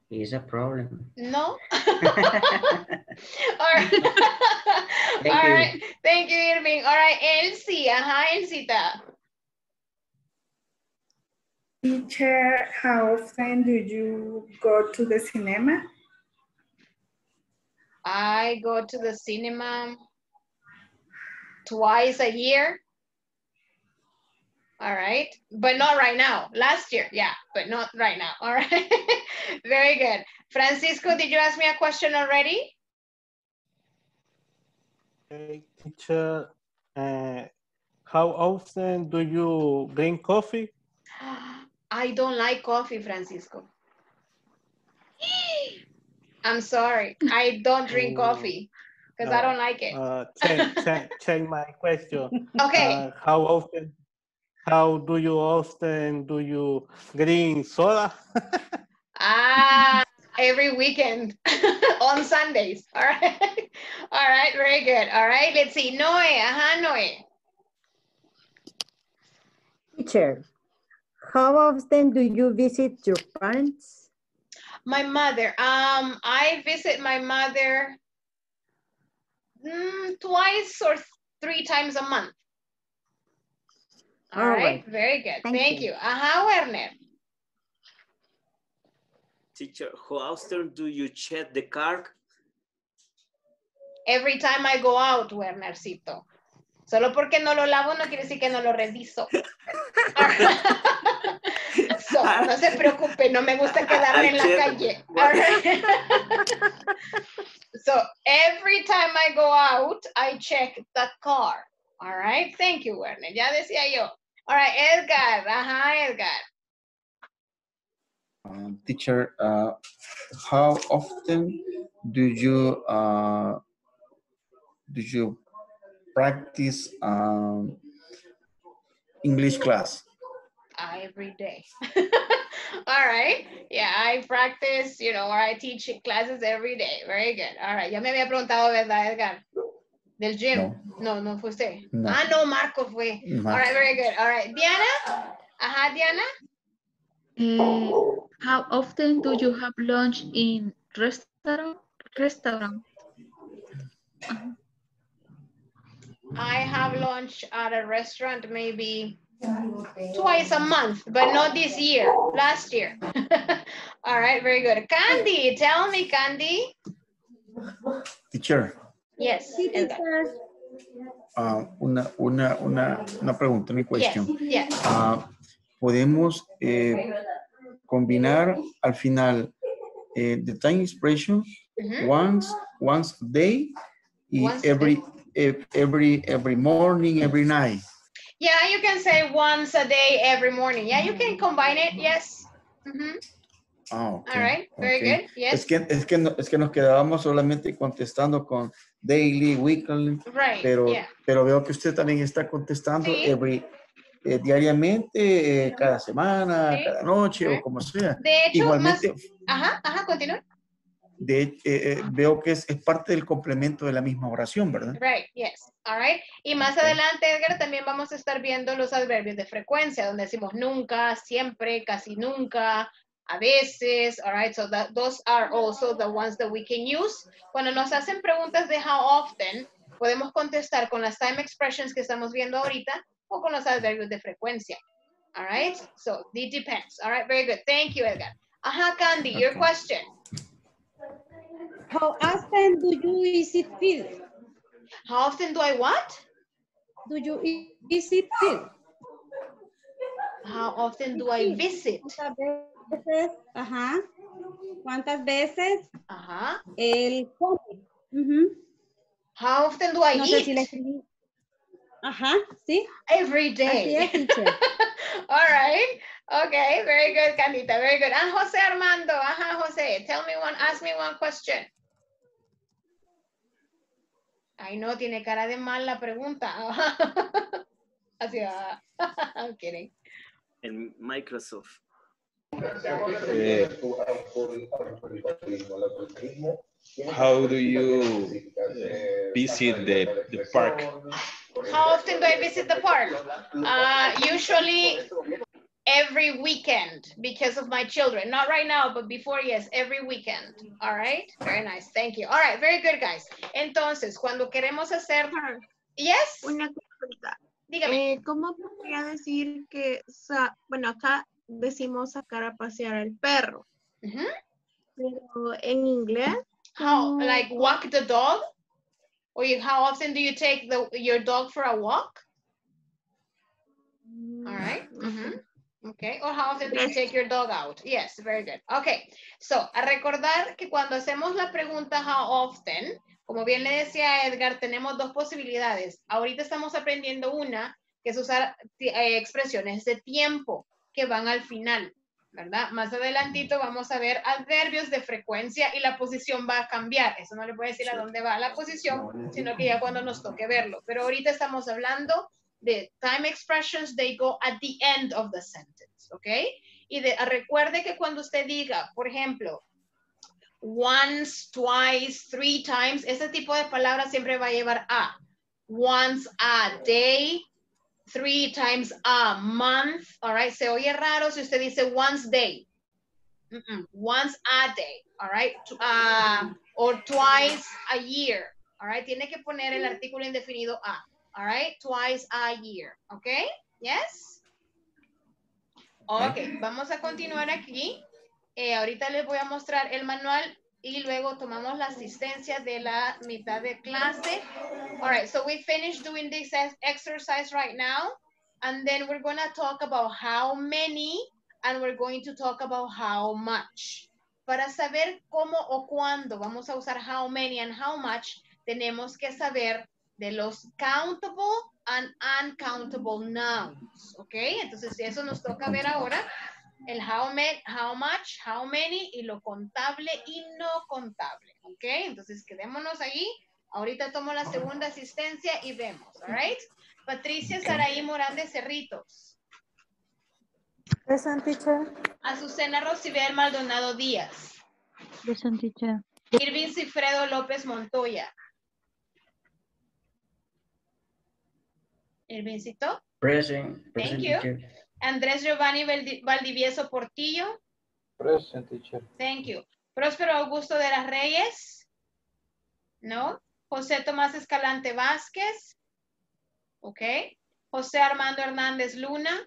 Is a problem. No. All right. All right. Thank you, Irving. All right, Elsie. Ajá, Elsita. Teacher, how often do you go to the cinema? I go to the cinema twice a year. All right, but not right now. Last year, yeah, but not right now. All right, very good. Francisco, did you ask me a question already? Hey, teacher, how often do you drink coffee? I don't like coffee, Francisco. I'm sorry, I don't drink coffee. Because I don't like it. Change my question. Okay. How often do you drink soda? Every weekend on Sundays. All right. All right, very good. All right, let's see. Noe, Noe. Teacher, how often do you visit your parents? My mother. I visit my mother twice or three times a month. All right, very good. Thank you. Ajá, Werner. Teacher, how often do you check the car? Every time I go out, Wernercito. Solo porque no lo lavo no quiere decir que no lo reviso. So, no se preocupe, no me gusta quedarme en la calle. All right. So, every time I go out, I check the car. All right, thank you, Werner. Ya decía yo. All right, Edgar. Ajá, Edgar. Teacher, how often do you practice English class? Every day. All right. Yeah, I practice, or I teach classes every day. Very good. All right. Ya me había preguntado, ¿verdad, Edgar? Del gym. No, no fue usted. No. Ah, no, Marco fue. Marco. All right, very good. All right. Diana? Ajá, Diana. How often do you have lunch in restaurant? I have lunch at a restaurant maybe twice a month, but not this year, last year. All right, very good. Candy, tell me, Candy. Teacher. Yes. Una pregunta, una cuestión. Yes, yes. Podemos combinar al final the time expression once a day y every morning, every night. Yeah, you can say once a day, every morning. Yeah, you can combine it. Yes. Oh, okay. All right, very good. Yes. Es que nos quedábamos solamente contestando con daily, weekly, right, pero veo que usted también está contestando diariamente, cada semana, cada noche o como sea. De hecho, igualmente, continúa. Veo que es parte del complemento de la misma oración, ¿verdad? Right, yes. All right. Y más adelante, Edgar, también vamos a estar viendo los adverbios de frecuencia, donde decimos nunca, siempre, casi nunca, a veces. All right, so those are also the ones that we can use. Cuando nos hacen preguntas de how often, podemos contestar con las time expressions que estamos viendo ahorita o con los adverbios de frecuencia. All right, so it depends. All right, very good. Thank you, Edgar. Ajá, Candy, your question. How often do you visit field? How often do I what? Do you visit field? How often do I visit? ¿Cuántas veces? El come. How often do I eat? Sí. Every day. All right. Okay, very good, Candita, very good. And José Armando, José, tell me one, ask me one question. Ay, no, tiene cara de mal la pregunta. Así va. I'm kidding. En Microsoft. How do you visit the park? How often do I visit the park? Usually every weekend because of my children. Not right now, but before, yes, every weekend. All right? Very nice. Thank you. All right. Very good, guys. Entonces, cuando queremos hacer... Yes? Una consulta. Dígame. ¿Cómo podría decir que... bueno, acá decimos sacar a pasear al perro. Pero en inglés... How, like walk the dog? Or how often do you take your dog for a walk? All right. Okay. Or how often do you take your dog out? Yes, very good. Okay. So, a recordar que cuando hacemos la pregunta how often, como bien le decía Edgar, tenemos dos posibilidades. Ahorita estamos aprendiendo una, que es usar expresiones de tiempo que van al final, ¿verdad? Más adelantito vamos a ver adverbios de frecuencia y la posición va a cambiar. Eso no le voy a decir a dónde va la posición, sino que ya cuando nos toque verlo. Pero ahorita estamos hablando de time expressions, they go at the end of the sentence, ¿ok? Y recuerde que cuando usted diga, por ejemplo, once, twice, three times, ese tipo de palabras siempre va a llevar a. Once a day, three times a month, all right? Se oye raro si usted dice once day. Once a day, all right? Or twice a year, all right? Tiene que poner el artículo indefinido a, all right? Twice a year, okay? Yes? Okay, vamos a continuar aquí. Ahorita les voy a mostrar el manual y luego tomamos la asistencia de la mitad de clase. All right, so we finished doing this exercise right now. And then we're going to talk about how many and we're going to talk about how much. Para saber cómo o cuándo vamos a usar how many and how much, tenemos que saber de los countable and uncountable nouns. ¿Ok? Entonces eso nos toca ver ahora. El how many, how much, how many y lo contable y no contable. ¿Ok? Entonces quedémonos ahí. Ahorita tomo la segunda asistencia y vemos. All right? Patricia Saraí Morán de Cerritos. Present, teacher. Azucena Rosibel Maldonado Díaz. Present, teacher. Irving Sigfredo López Montoya. Irving Sito. Present. Thank you. Teacher. Andrés Giovanni Valdivieso Portillo. Present, teacher. Thank you. Próspero Augusto de las Reyes. No. José Tomás Escalante Vázquez. Ok. José Armando Hernández Luna.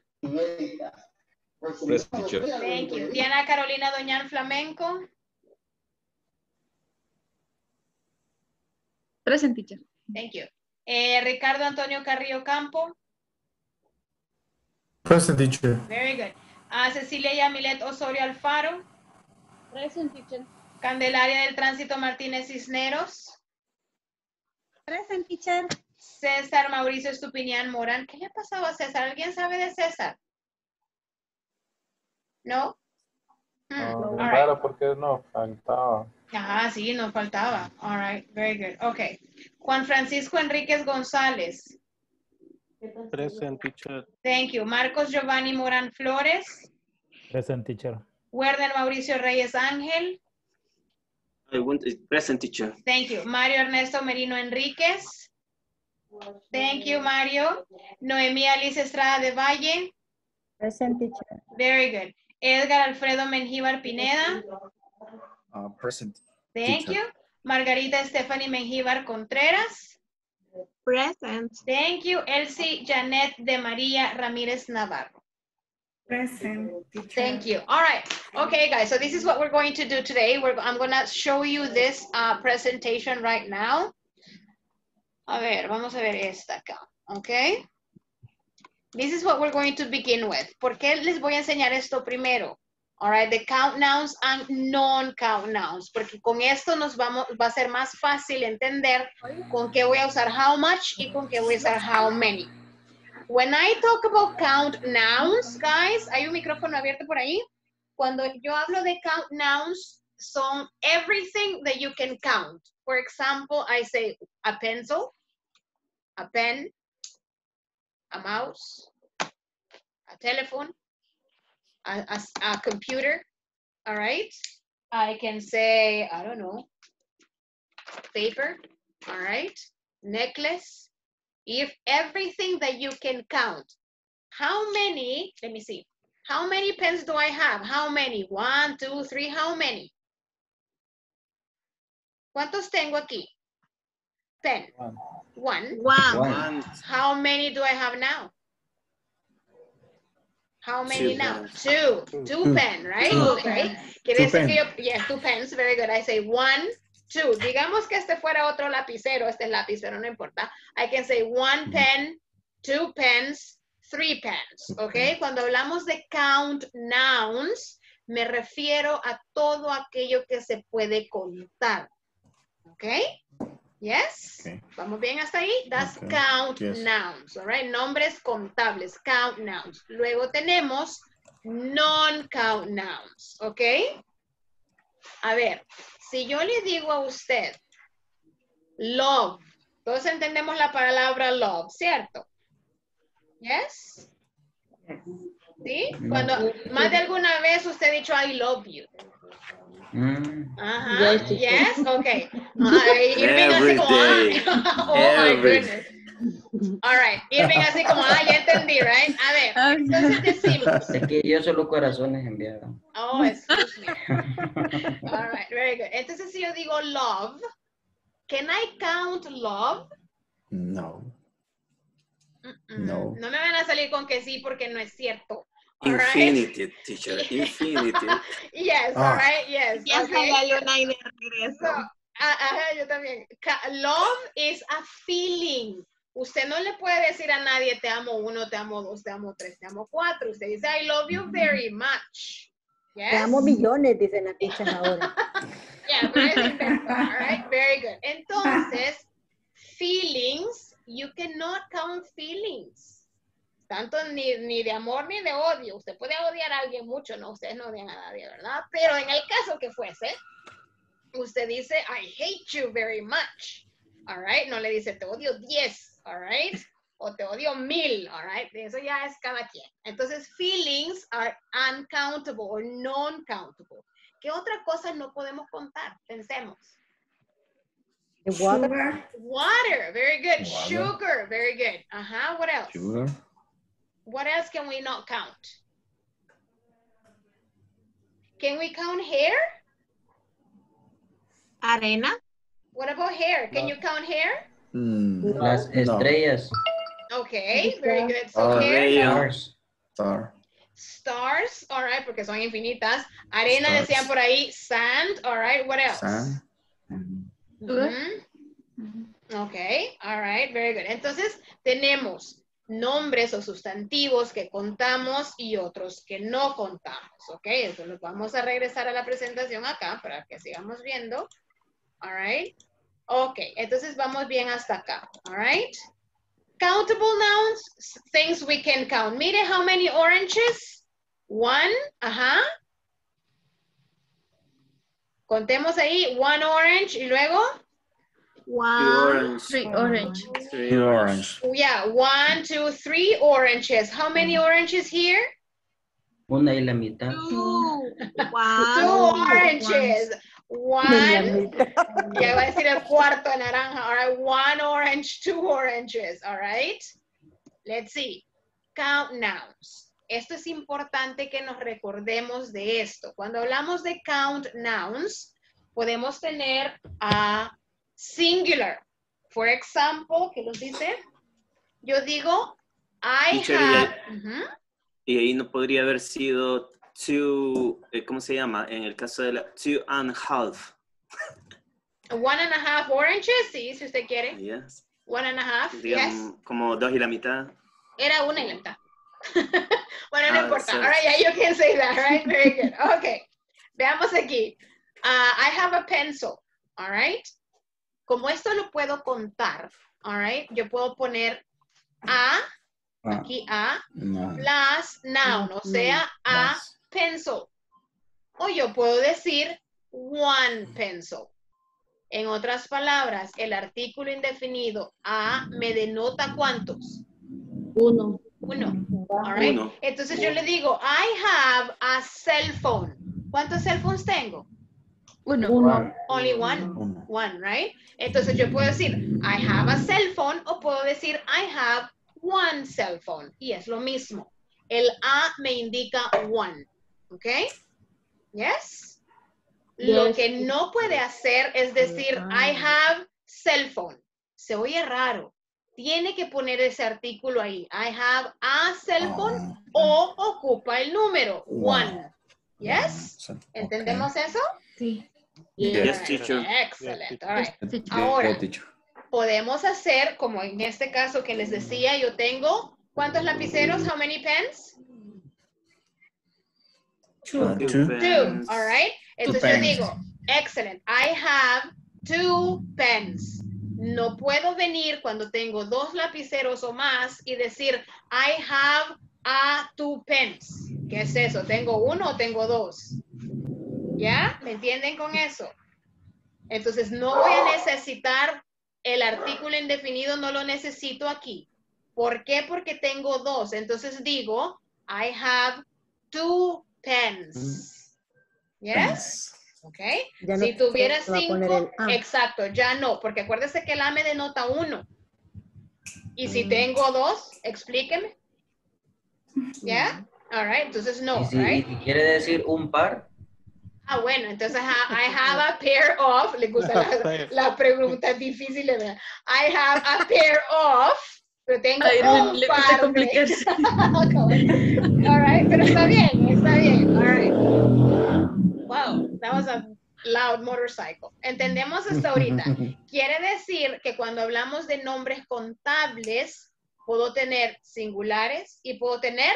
Present, teacher. Thank you. Diana Carolina Doñán Flamenco. Present, teacher. Thank you. Ricardo Antonio Carrillo Campo. Present, teacher. Very good. Cecilia Yamilet Osorio Alfaro. Present, teacher. Candelaria del Tránsito Martínez Cisneros. Present, teacher. César Mauricio Estupinian Morán. ¿Qué le pasaba a César? ¿Alguien sabe de César? ¿No? No, claro, right. Porque no faltaba. Ah, sí, no faltaba. All right, very good. Okay. Juan Francisco Enríquez González. Present, teacher. Thank you. Marcos Giovanni Morán Flores. Present, teacher. Werner Mauricio Reyes Ángel. Present, teacher. Thank you. Mario Ernesto Merino Enríquez. Thank you, Mario. Noemí Alice Estrada de Valle. Present, teacher. Very good. Edgar Alfredo Menjívar Pineda. Present. Thank teacher. You. Margarita Stephanie Menjívar Contreras. Present. Thank you. Elsie Janet de María Ramírez Navarro. Present. Teacher. Thank you. All right. Okay, guys. So this is what we're going to do today. I'm going to show you this presentation right now. A ver, vamos a ver esta acá. Okay. This is what we're going to begin with. ¿Por qué les voy a enseñar esto primero? All right, the count nouns and non-count nouns, porque con esto nos va a ser más fácil entender con qué voy a usar how much y con qué voy a usar how many. When I talk about count nouns, guys, hay un micrófono abierto por ahí. Cuando yo hablo de count nouns, son everything that you can count. For example, I say a pencil, a pen, a mouse, a telephone, a computer, all right? I can say, I don't know, paper, all right? Necklace, if everything that you can count. How many, let me see, how many pens do I have? How many? 1, 2, 3, how many? ¿Cuántos tengo aquí? 10. One. How many do I have now? How many now? Two pen, right? Okay. Quiere decir que yo, yes, 2 pens, very good. I say 1, 2. Digamos que este fuera otro lapicero, este es lapicero, no importa. I can say 1 pen, 2 pens, 3 pens, okay? Cuando hablamos de count nouns, me refiero a todo aquello que se puede contar, okay? Yes? Okay. ¿Vamos bien hasta ahí? That's okay. Count yes. Nouns, all right? Nombres contables, count nouns. Luego tenemos non-count nouns, ¿ok? A ver, si yo le digo a usted love, todos entendemos la palabra love, ¿cierto? Yes? ¿Sí? Cuando más de alguna vez usted ha dicho I love you. Uh-huh. Yes, okay. Irving así como, ah. Oh my goodness. All right, Irving así como, ah, ya entendí, right? A ver, entonces decimos. Es que yo solo corazones enviaron. Oh, excuse me. All right, very good. Entonces si yo digo love, can I count love? No. No. No me van a salir con que sí porque no es cierto. All infinity, right. Teacher, infinity. Yes, all right, yes. Yes, okay. Yo también. Love is a feeling. Usted no le puede decir a nadie te amo 1, te amo 2, te amo 3, te amo 4. Usted dice I love you very much. Yes? Te amo millones, dicen las teachers ahora. Yeah, all right, very good. Entonces, feelings, you cannot count feelings. Tanto ni de amor ni de odio. Usted puede odiar a alguien mucho, ¿no? Ustedes no odian a nadie, ¿verdad? Pero en el caso que fuese, usted dice, I hate you very much. All right? No le dice, te odio 10, all right? O te odio 1000, all right? Eso ya es cada quien. Entonces, feelings are uncountable or non-countable. ¿Qué otra cosa no podemos contar? Pensemos. Water. Sugar. Water, very good. Water. Sugar, very good. Uh-huh, what else? Sugar. What else can we not count? Can we count hair? Arena. What about hair? Can you count hair? No. Las estrellas. Okay, very good. So hair. Stars. Stars, all right, porque son infinitas. Arena stars. Decían por ahí. Sand, all right, what else? Sand. Mm-hmm. Okay, all right, very good. Entonces, tenemos nombres o sustantivos que contamos y otros que no contamos, ¿ok? Entonces, vamos a regresar a la presentación acá para que sigamos viendo. All right. Ok, entonces vamos bien hasta acá, all right? Countable nouns, things we can count. Mire, how many oranges? One, ajá. Contemos ahí, one orange, y luego? One, three orange. Three orange. Yeah, 1, 2, 3 oranges. How many oranges here? Una y la mitad. Two. Wow. Two oranges. One. Ya voy a decir el cuarto de naranja. All right. One orange, two oranges. All right. Let's see. Count nouns. Esto es importante que nos recordemos de esto. Cuando hablamos de count nouns, podemos tener a singular. For example, ¿qué nos dice? Yo digo, I have... Y ahí no podría haber sido two, ¿cómo se llama? En el caso de la 2 and a half. 1 and a half oranges, sí, si usted quiere. Yes. 1 and a half, digamos, yes. Como 2 y la mitad. Era 1 y la mitad. Bueno, no importa. All right, yeah, you can say that, right? Very good. Okay. Veamos aquí. I have a pencil, all right? Como esto lo puedo contar, all right? Yo puedo poner a... Aquí a, no. Plus noun, o sea, a pencil. O yo puedo decir one pencil. En otras palabras, el artículo indefinido a me denota ¿cuántos? Uno. Uno. All right. Uno. Entonces yo le digo, I have a cell phone. ¿Cuántos cell phones tengo? Uno. Uno. Only one? Uno. One, right? Entonces yo puedo decir, I have a cell phone, o puedo decir, I have one cell phone. Y es lo mismo. El A me indica one. ¿Ok? Yes. Lo que no puede hacer es decir I have cell phone. Se oye raro. Tiene que poner ese artículo ahí. I have a cell phone o ocupa el número one. Yes. ¿Entendemos eso? Sí. Yes, teacher. Excellent. All right. Ahora, podemos hacer, como en este caso que les decía, yo tengo, ¿cuántos lapiceros? How many pens? Two. All right. Entonces yo digo, excellent. I have 2 pens. No puedo venir cuando tengo 2 lapiceros o más y decir, I have a 2 pens. ¿Qué es eso? ¿Tengo 1 o tengo 2? ¿Ya? ¿Me entienden con eso? Entonces no voy a necesitar... El artículo indefinido no lo necesito aquí. ¿Por qué? Porque tengo 2. Entonces digo, I have 2 pens. ¿Yes? ¿Ok? No, si tuviera 5, exacto, ya no. Porque acuérdese que el A me denota 1. Y si tengo 2, explíqueme. ¿Ya? All right, entonces no. Right? ¿Y quiere decir un par? Ah, bueno, entonces I have a pair of, le gustan las preguntas difíciles, ¿verdad? I have a pair of, pero tengo un par de... All right, pero está bien, all right. Wow, that was a loud motorcycle. Entendemos hasta ahorita. Quiere decir que cuando hablamos de nombres contables, puedo tener singulares y puedo tener...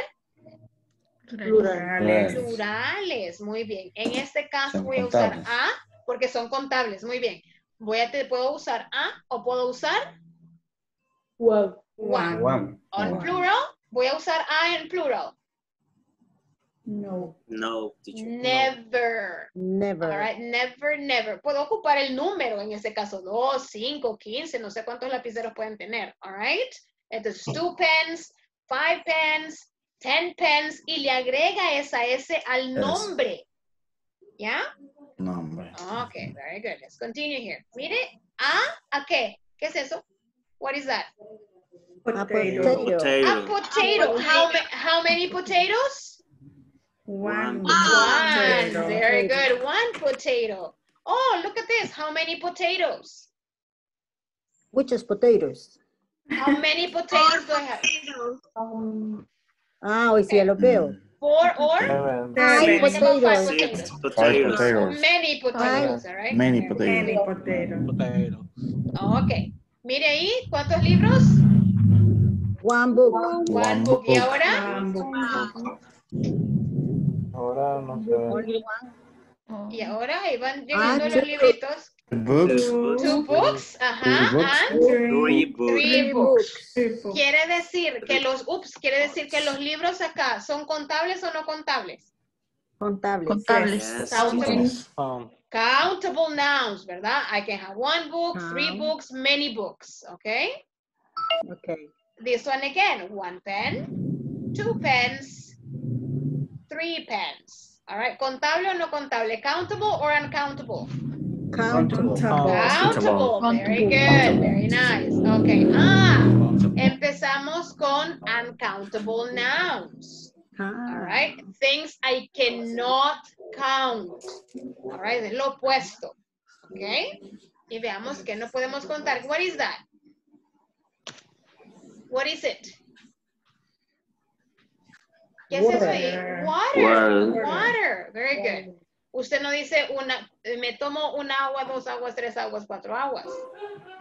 Plurales, muy bien. En este caso son voy a usar contables. A porque son contables, muy bien. Puedo usar a o puedo usar one. En plural, voy a usar a en plural. No. No, teacher. Never. Never. All right, never, never. Puedo ocupar el número, en este caso 2, 5, 15, no sé cuántos lapiceros pueden tener, all right? Entonces, 2 pens, 5 pens, 10 pens, y le agrega esa S al nombre. ¿Ya? Nombre. Ok, very good. Let's continue here. Mire, A qué? ¿Qué es eso? What is that? Potato. A potato. A potato. How many potatoes? One. Potato. Very good. One potato. Oh, look at this. How many potatoes? Which is potatoes? How many potatoes do I have? Hoy sí ya lo veo. Four or? Five potatoes. Potatoes. Many potatoes, all right? Many potatoes. Many potatoes. Oh, okay. Mire ahí, ¿cuántos libros? One book. One book. ¿Y ahora? One book. Ahora no sé. Y ahora ahí van llegando los libritos. Books. Two books. Ajá. Three books. Quiere decir que los libros acá son contables o no contables. Contables. Yes. Countable nouns, ¿verdad? I can have one book, three books, many books. Okay. Okay. This one again. One pen, two pens, three pens. All right. Contable o no contable. Countable or uncountable. Countable. Very good. Very nice. Okay. Empezamos con uncountable nouns. All right. Things I cannot count. All right. Es lo opuesto. Okay. Y veamos que no podemos contar. What is that? What is it? ¿Qué es eso ahí? Water. Very good. Usted no dice una, me tomo una agua, dos aguas, tres aguas, cuatro aguas.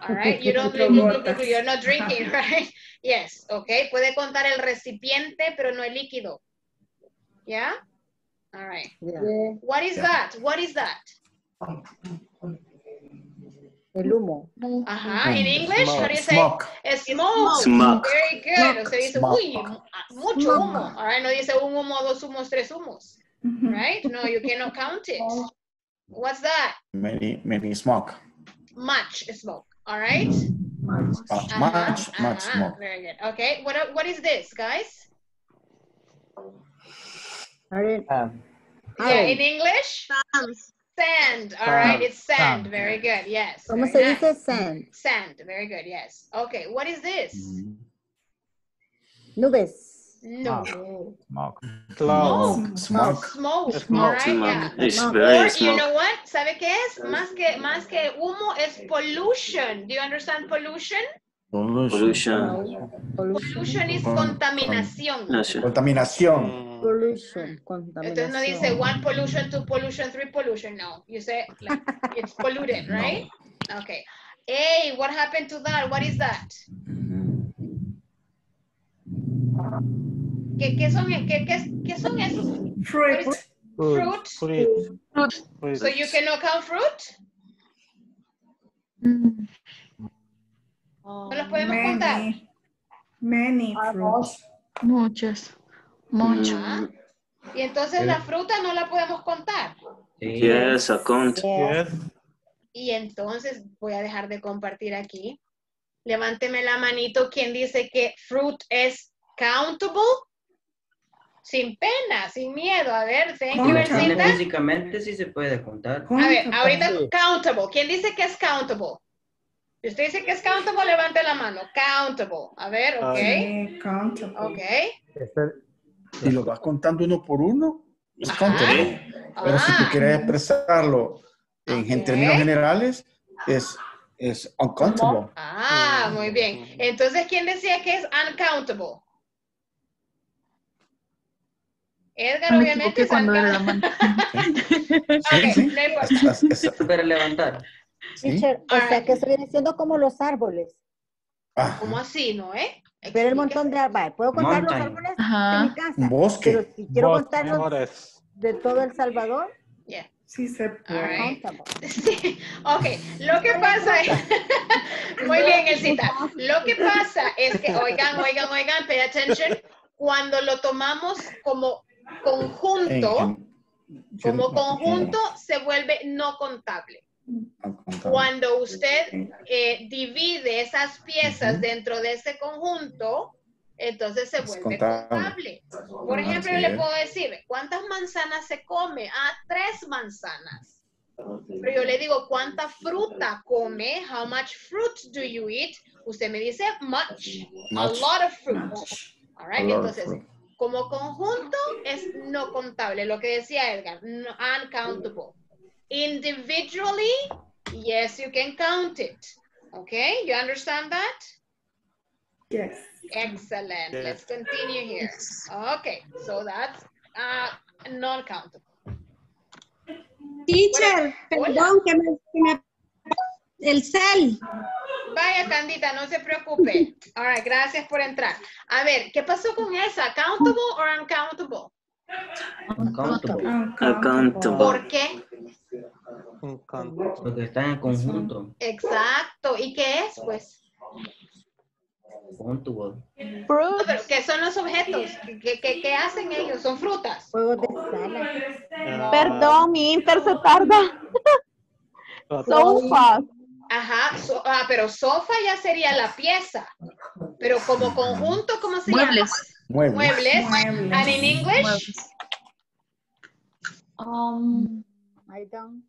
All right? You don't drink, you're not drinking, right? Yes, okay. Puede contar el recipiente, pero no el líquido. Yeah? All right. Yeah. What is that? What is that? El humo. Ajá. In English, smoke. How do you say? Smoke. Smoke. Very good. Usted dice, uy, mucho humo. All right? No dice un humo, dos humos, tres humos. Right? No, you cannot count it. What's that? Many smoke. Much smoke. All right? Much smoke. Very good. Okay. What is this, guys? Yeah, in English? Sand. All right, it's sand. Very good. Yes. ¿Cómo se dice sand? Sand. Very good. Yes. Okay. What is this? Nubes. No. Smoke. All right, yeah. It's very smoke. You know what? ¿Sabe qué es? Más que humo es pollution. Do you understand pollution? Pollution is contaminación. Contaminación. Entonces no dice one pollution, two pollution, three pollution. No. You say like, it's polluted, right? No. Okay. Hey, what happened to that? What is that? ¿Qué son esos? Fruit. So you cannot count fruit? ¿No los podemos contar? Many fruits. Muchas. Y entonces la fruta no la podemos contar. Yes, I count. Yes. Y entonces voy a dejar de compartir aquí. Levánteme la manito quien dice que fruit es countable. Sin pena, sin miedo. A ver, thank you, Ercita. Físicamente sí se puede contar. A ver, ahorita countable. ¿Quién dice que es countable? Si usted dice que es countable, levante la mano. Countable. A ver, ok. Countable. Ok. Si lo vas contando uno por uno, es countable. Pero si tú quieres expresarlo en términos generales, es uncountable. Muy bien. Entonces, ¿quién decía que es uncountable? Edgar, obviamente, levantar. O sea, que estoy diciendo como los árboles. ¿Cómo así, no, Pero el montón de árboles. ¿Puedo contar los árboles de mi casa? Bosque. Pero si quiero contarlos de todo El Salvador. Sí se puede. Sí. Ok, lo que pasa es... Muy bien, Elcita. Lo que pasa es que, oigan, pay attention. Cuando lo tomamos como... Como conjunto se vuelve no contable. Cuando usted divide esas piezas dentro de ese conjunto, entonces se vuelve contable. Por ejemplo, yo le puedo decir, ¿cuántas manzanas se come? 3 manzanas. Pero yo le digo, ¿cuánta fruta come? How much fruit do you eat? Usted me dice much. A lot of fruit. All right? Entonces, como conjunto es no contable. Lo que decía Edgar, uncountable. Individually, yes, you can count it. Okay? You understand that? Yes. Excellent. Yes. Let's continue here. Okay. So that's non-countable. Teacher, bueno, perdón que me el cel. Vaya, Candita, no se preocupe. All right, gracias por entrar. A ver, ¿qué pasó con esa? ¿Countable o uncountable? Uncountable. Uncountable. ¿Por qué? Uncountable. Porque están en conjunto. Exacto. ¿Y qué es, pues? Uncountable. No, pero ¿qué son los objetos? ¿Qué hacen ellos? ¿Son frutas? Juegos de sala. Perdón, mi inter se tarda. Sofa. Ajá, pero sofa ya sería la pieza. Pero como conjunto, ¿cómo se llama? Muebles. Muebles. Muebles. And in English? Muebles. I don't.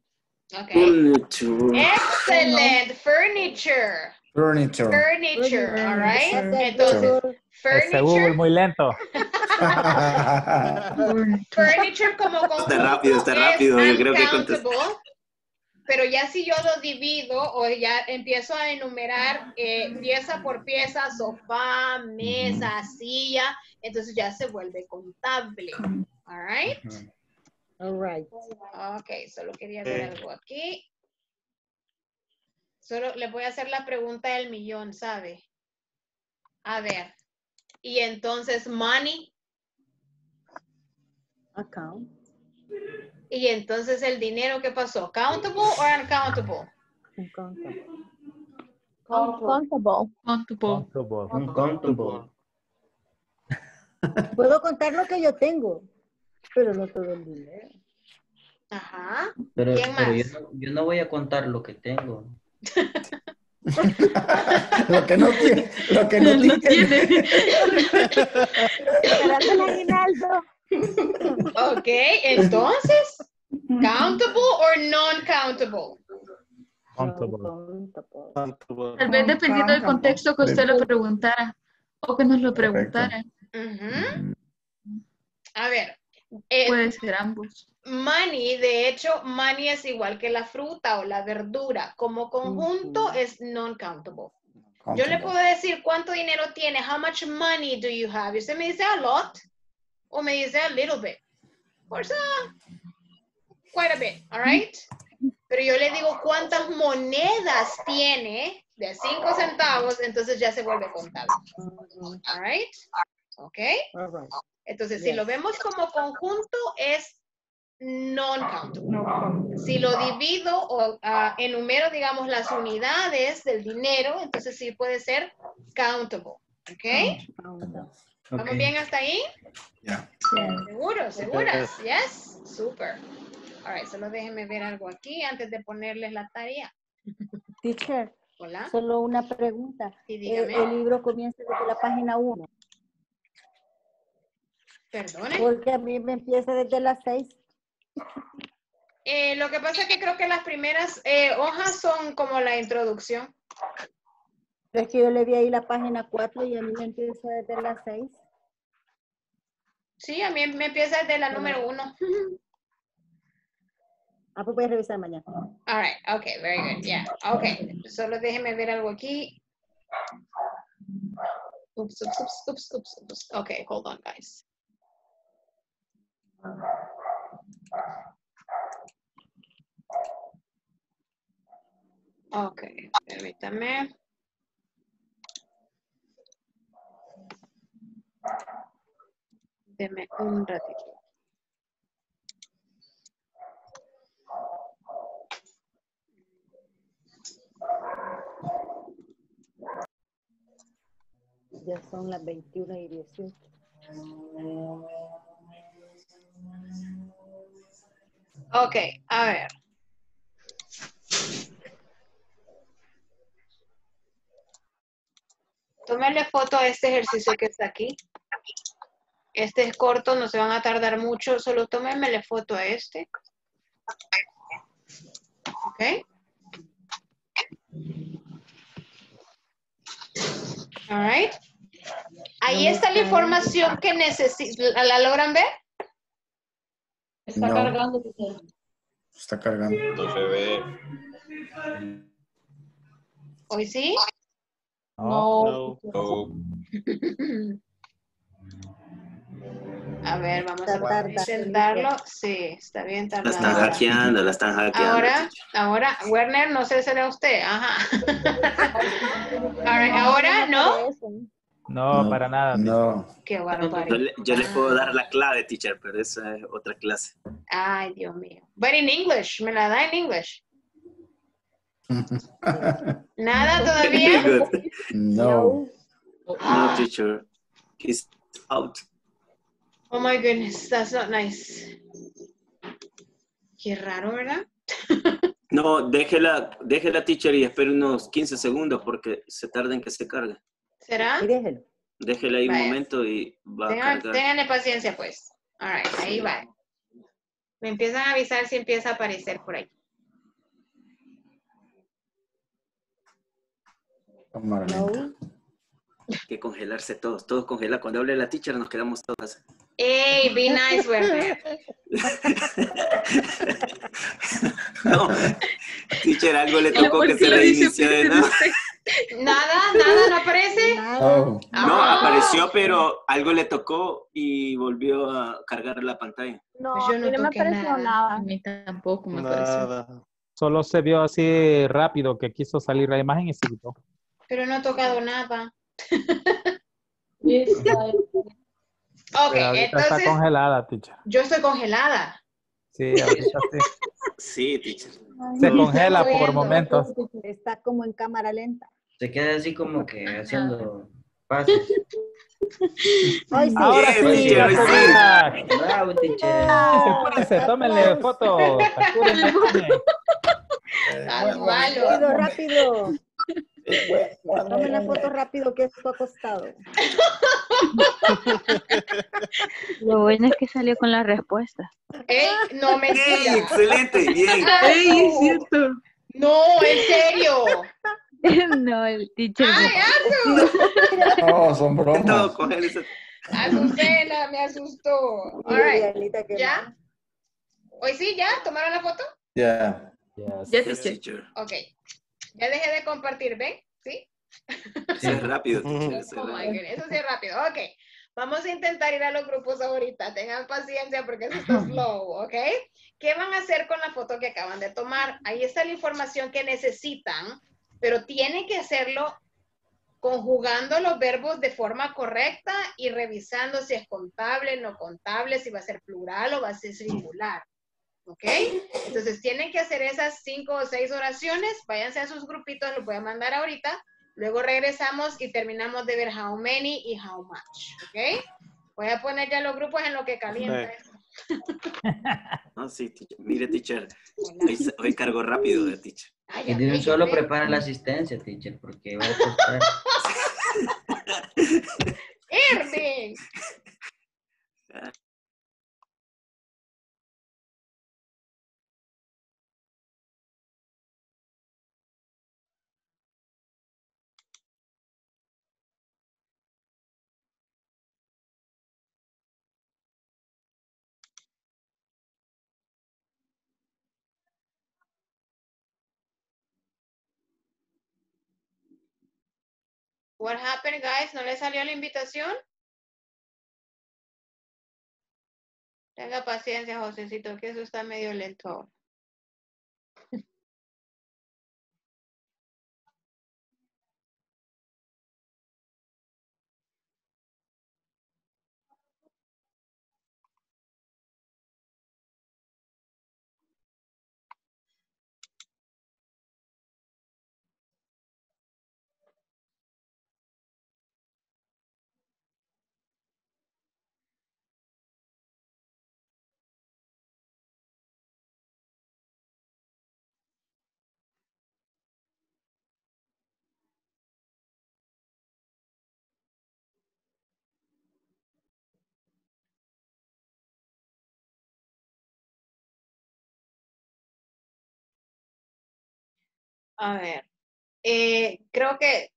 Okay. Furniture. Excellent. Furniture. Furniture. Furniture, all right. Entonces, furniture. Google muy lento. Furniture como conjunto está rápido. Yo creo que contestó. Pero ya si yo lo divido o ya empiezo a enumerar pieza por pieza, sofá, mesa, silla, entonces ya se vuelve contable. All right. All right. Ok, solo quería ver algo aquí. Solo les voy a hacer la pregunta del millón, ¿sabe? A ver. Y entonces, money. Account. Y entonces, el dinero, ¿qué pasó? ¿Countable o uncountable? Uncountable. Countable. Countable. Uncountable. Puedo contar lo que yo tengo, pero no todo el dinero. Ajá. Pero, ¿quién más? Pero yo no voy a contar lo que tengo. lo que no tiene. Ok, entonces, countable or non-countable? Countable. Tal vez dependiendo del contexto que usted lo preguntara o que nos lo preguntara. A ver. Puede ser ambos. Money, de hecho, money es igual que la fruta o la verdura. Como conjunto es non-countable. Yo le puedo decir cuánto dinero tiene. How much money do you have? Y usted me dice a lot o me dice a little bit. Pues quite a bit, all right? Pero yo le digo cuántas monedas tiene de 5 centavos, entonces ya se vuelve contable. All right? Ok. Entonces, si lo vemos como conjunto es non-countable. Si lo divido o enumero, digamos, las unidades del dinero, entonces sí puede ser countable. ¿Ok? ¿Vamos bien hasta ahí? Ya. ¿Seguros? ¿Seguras? Yes. Super. All right, solo déjenme ver algo aquí antes de ponerles la tarea. Teacher. Hola. Solo una pregunta. Sí, dígame. El libro comienza desde la página 1. ¿Perdone? Porque a mí me empieza desde las 6. Lo que pasa es que creo que las primeras hojas son como la introducción. Pero es que yo le vi ahí la página 4 y a mí me empieza desde las 6. Sí, a mí me empieza desde la número 1. Ah, pues voy a revisar mañana. All right, okay, very good, yeah, okay. Solo déjeme ver algo aquí. Oops. Okay, hold on, guys. Ok, permítame. Deme un ratito. Ya son las 21:18. Ok, a ver. Tómenle foto a este ejercicio que está aquí. Este es corto, no se van a tardar mucho. Solo tómenle foto a este. Okay. All right. Ahí está la información que necesita. ¿La logran ver? Está cargando. Está cargando. No se ve. ¿Hoy sí? No. A ver, vamos a intentarlo. Sí, está bien tardado. La están hackeando, la están hackeando. Ahora, Werner, no sé si será usted. Ajá. Ahora, ¿no? No, para nada. No. Qué barbaridad. Yo le puedo dar la clave, teacher, pero esa es otra clase. Ay, Dios mío. But in English, me la da en English. ¿Nada todavía? No. No, teacher. It's out. Oh my goodness, that's not nice. Qué raro, ¿verdad? No, déjela, teacher, y espere unos 15 segundos porque se tarda en que se cargue. ¿Será? Sí, déjela ahí un momento y va a cargar. Ténganle paciencia, pues. All right, ahí va. Me empiezan a avisar si empieza a aparecer por ahí. No. Que congelarse todos congelan. Cuando hable la teacher nos quedamos todas. Hey, be nice, Werner. No, teacher, algo le tocó que se reinició de nada. Nada, no aparece. Oh. No, apareció, pero algo le tocó y volvió a cargar la pantalla. No, pues yo no me apareció nada. A mí tampoco me apareció. Solo se vio así rápido que quiso salir la imagen y se quitó. Pero no ha tocado nada. Ok, entonces está congelada, teacher. Yo estoy congelada. Sí, ahorita sí. Sí, teacher. Se congela por momentos. Está como en cámara lenta. Se queda así como que haciendo pasos. Hoy sí. Ahora sí, teacher. Bravo, teacher. Apúrense, tómenle foto. Rápido. Dame la foto rápido que esto ha costado. Lo bueno es que salió con la respuesta. No me digas. Excelente, bien. Es cierto. No, en serio. No, el teacher. ¡Ay, Azu! No, son bromas. No, coger ese... Azucena, me asustó. All right. ¿Ya? ¿Hoy sí? ¿Ya? ¿Tomaron la foto? Ya. Ya, teacher. Ok. Ya dejé de compartir, ¿ven? ¿Sí? Sí, es rápido. Oh my God. Eso sí es rápido. Ok. Vamos a intentar ir a los grupos ahorita. Tengan paciencia porque eso está slow, ¿ok? ¿Qué van a hacer con la foto que acaban de tomar? Ahí está la información que necesitan, pero tienen que hacerlo conjugando los verbos de forma correcta y revisando si es contable, no contable, si va a ser plural o va a ser singular. ¿Ok? Entonces tienen que hacer esas 5 o 6 oraciones. Váyanse a sus grupitos, los voy a mandar ahorita. Luego regresamos y terminamos de ver how many y how much. ¿Ok? Voy a poner ya los grupos en lo que calienta. No, sí, teacher. Mire, teacher. Hoy cargo rápido de teacher. Ay, y de un solo prepara la asistencia, teacher, porque va a costar. Irving. What happened, guys? ¿No le salió la invitación? Tenga paciencia, Josecito, que eso está medio lento ahora. A ver, creo que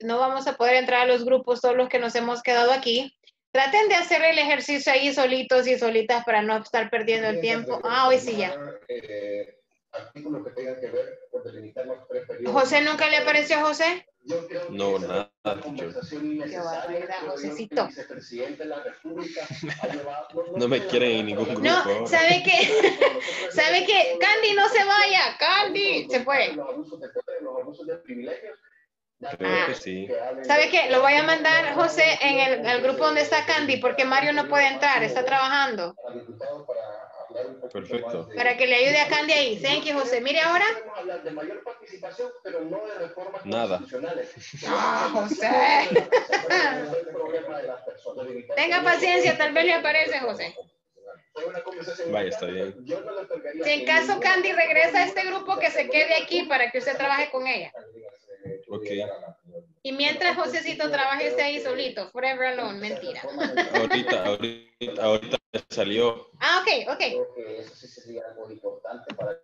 no vamos a poder entrar a los grupos, todos los que nos hemos quedado aquí. Traten de hacer el ejercicio ahí solitos y solitas para no estar perdiendo el tiempo. Ah, hoy sí ya. Artículos que tengan que ver por delimitar los tres periodos. ¿José nunca le pareció a José? Yo creo que no, nada. Qué barbaridad, Josecito. No me quieren en ningún grupo. No, ¿sabe qué? ¿Sabe qué? Candy, no se vaya. Candy, se fue. Los abusos de privilegios. Creo que sí. ¿Sabe qué? Lo voy a mandar, José, en el grupo donde está Candy, porque Mario no puede entrar, está trabajando. Perfecto. Para que le ayude a Candy ahí. Thank you, José. Mire ahora. De mayor participación, pero no de reformas constitucionales. ¡Ah, José! Tenga paciencia, tal vez le aparece, José. Vaya, está bien. Si en caso Candy regresa a este grupo, que se quede aquí para que usted trabaje con ella. Ok. Y mientras Josecito trabaje usted ahí solito, forever alone, mentira. Ahorita salió. Ah, ok, ok. Creo que eso sí sería algo importante para...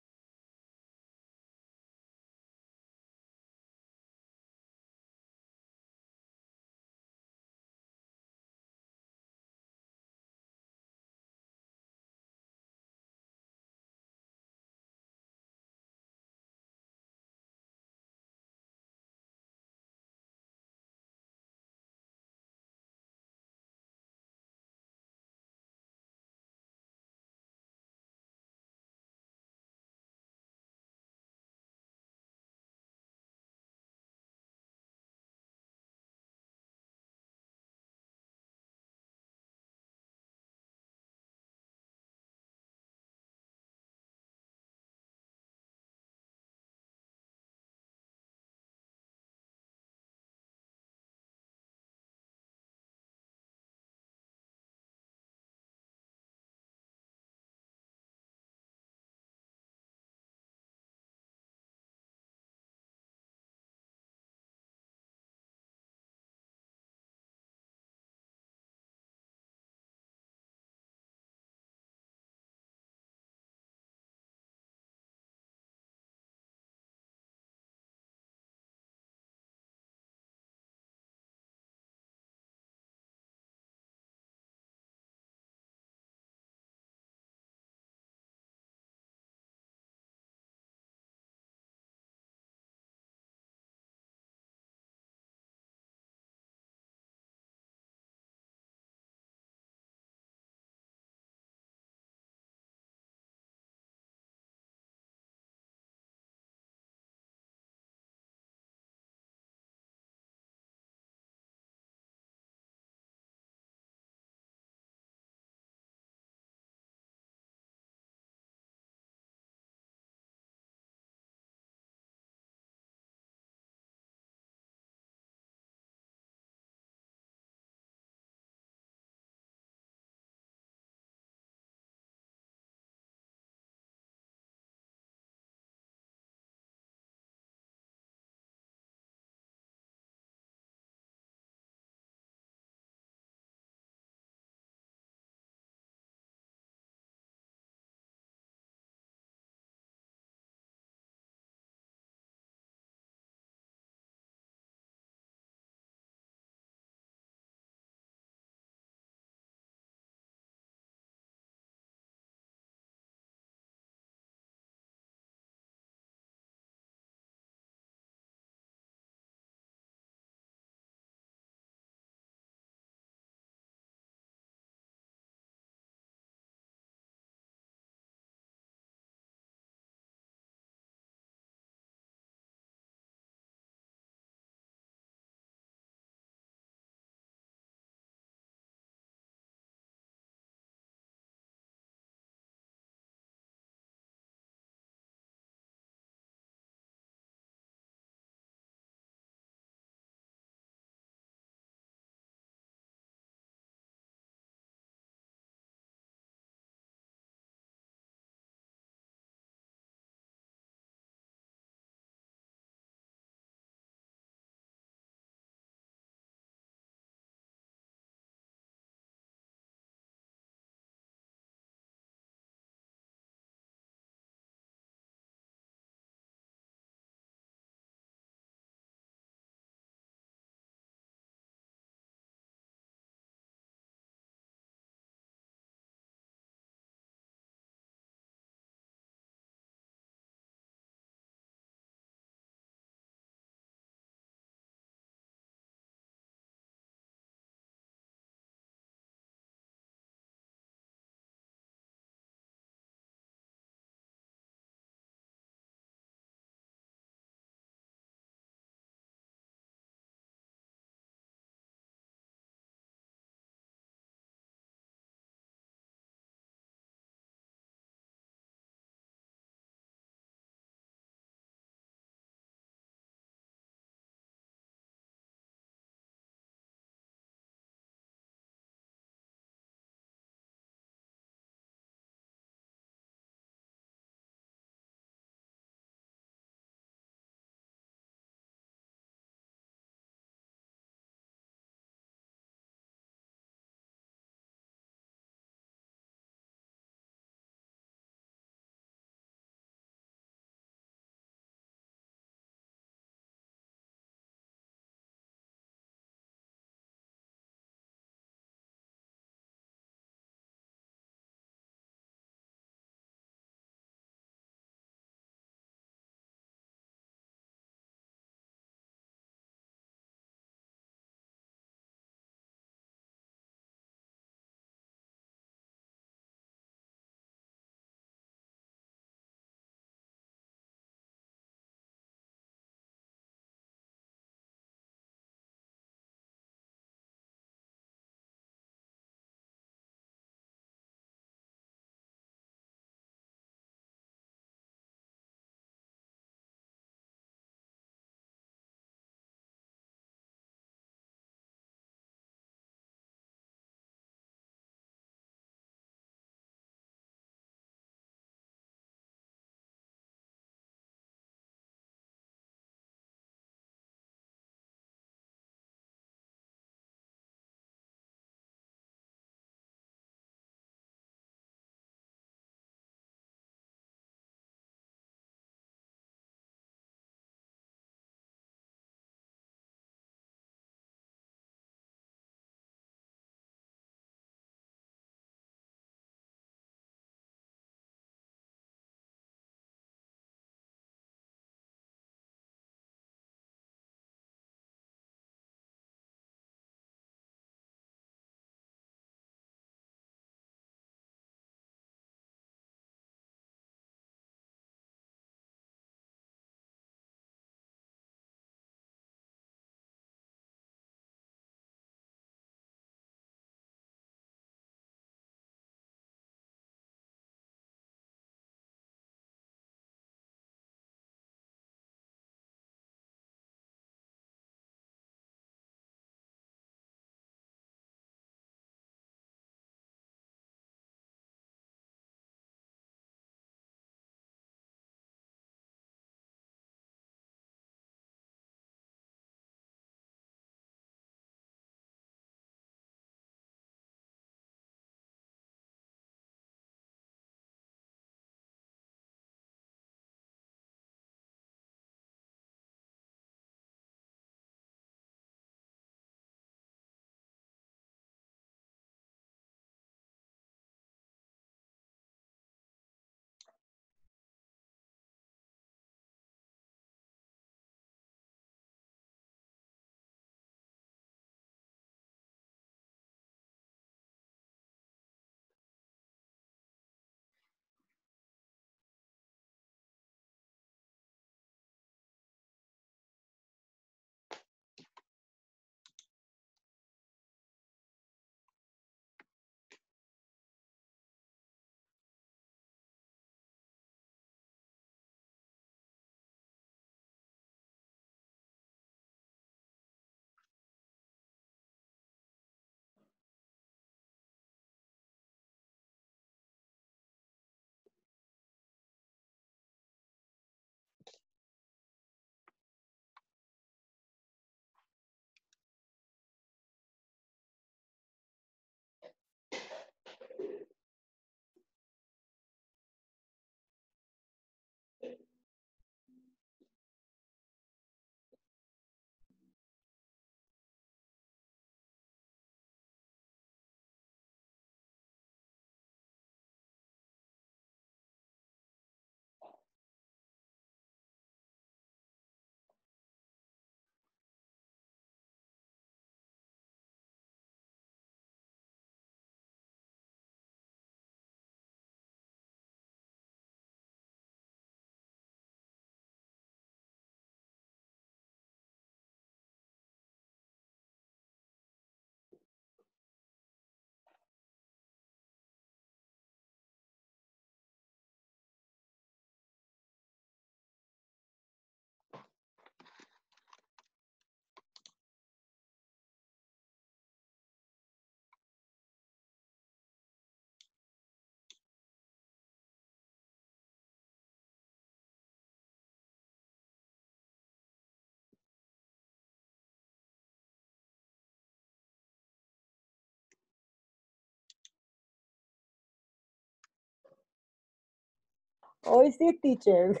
Hoy sí, teacher.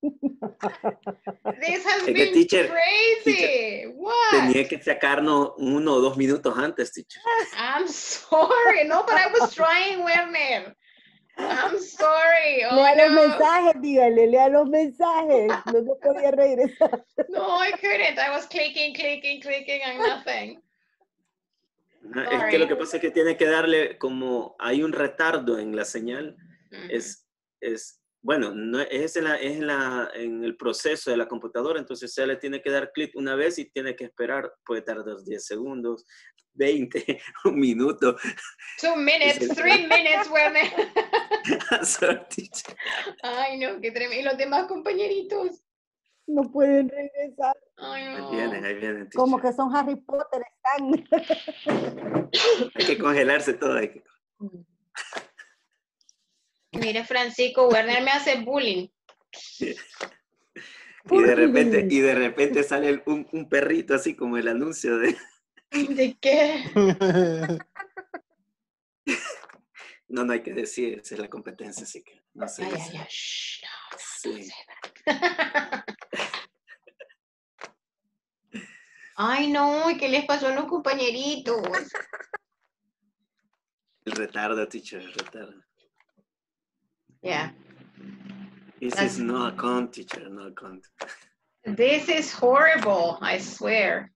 This has been teacher, crazy. Teacher, what? Tenía que sacarnos 1 o 2 minutos antes, teacher. I'm sorry. No, but I was trying, Werner. I'm sorry. Oh, lea no. Los mensajes, dígale, lea los mensajes. No se podía regresar. No, I couldn't. I was clicking and nothing. Sorry. Es que lo que pasa es que tiene que darle, como hay un retardo en la señal, bueno, no, es en el proceso de la computadora, entonces se le tiene que dar clic una vez y tiene que esperar, puede tardar 10 segundos, 20, un minuto. 2 minutes, 3 minutes, bueno. Ay, no, qué tremendo. ¿Y los demás compañeritos? No pueden regresar. Ay, no. Ahí vienen. Como que son Harry Potter, están. Hay que congelarse todo. Aquí. Mire, Francisco, Werner me hace bullying. Y de repente sale un perrito así como el anuncio de... ¿De qué? No hay que decir, esa es la competencia, así que no sé. Ay, shh, no. Ay, no, ¿qué les pasó a los compañeritos? El retardo, teacher, el retardo. Yeah. This is not a con, teacher, not a con. This is horrible, I swear.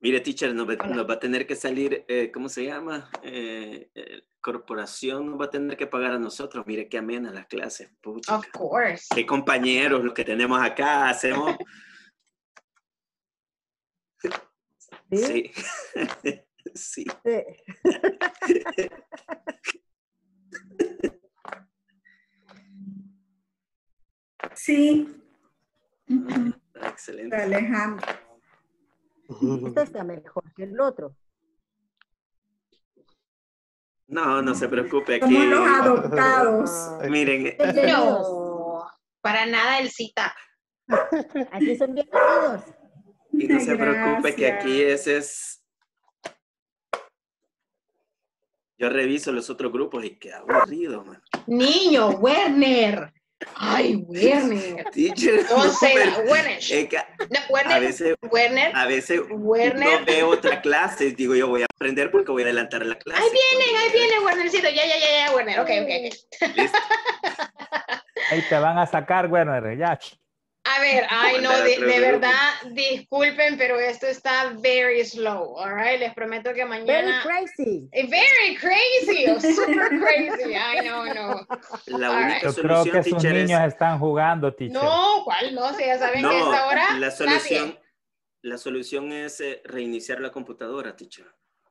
Mire, teacher, nos va a tener que salir, ¿cómo se llama? Corporación nos va a tener que pagar a nosotros. Mire, qué amena las clases. Puchica. Of course. Qué compañeros los que tenemos acá, hacemos. Sí. Sí. Sí. Excelente. Alejandro. Este está mejor que el otro. No, no se preocupe. Aquí. Somos los adoptados. Miren. No, para nada el cita. Aquí son bienvenidos. Y no se preocupe que aquí ese es... Yo reviso los otros grupos y qué aburrido, man. Niño, Werner. Ay, Werner. Teacher. No sé, Werner. A veces no veo otra clase. Digo, yo voy a aprender porque voy a adelantar la clase. Ahí vienen, Wernercito. Ya, Werner. Ok. Listo. Ahí te van a sacar, Werner. Ya. A ver, ay, no, de verdad, disculpen, pero esto está very slow, all right? Les prometo que mañana... Very crazy, super crazy, ay, no. Yo creo que sus niños están jugando, teacher. No, ¿cuál? No, si ya saben que es ahora, la solución es reiniciar la computadora, teacher,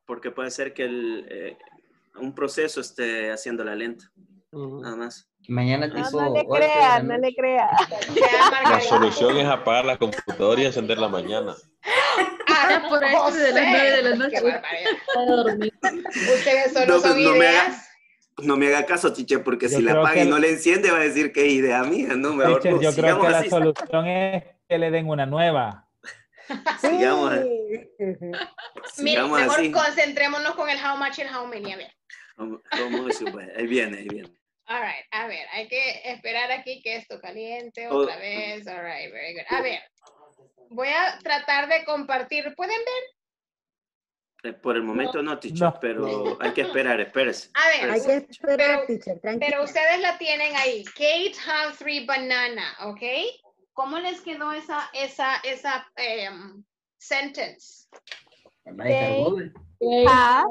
porque puede ser que un proceso esté haciéndola lenta, nada más. Mañana no le crea. La solución es apagar la computadora y encender la mañana. Ah, por ahí de las 9 de la noche. Ustedes solo son ideas. No me haga caso, Chiche, porque si la apaga y no le enciende va a decir que es idea mía, ¿no? Chiche, yo creo que la solución es que le den una nueva. Sigamos mejor así. Concentrémonos con el how much and how many. A ver. Ahí viene. All right, a ver, hay que esperar aquí que esto caliente otra vez. All right, very good. A ver, voy a tratar de compartir. ¿Pueden ver? Por el momento no, teacher, no. Pero hay que esperar, espérese. A ver, hay que esperar, teacher, tranquila. Pero ustedes la tienen ahí. Kate have 3 banana, ¿ok? ¿Cómo les quedó esa sentence? They have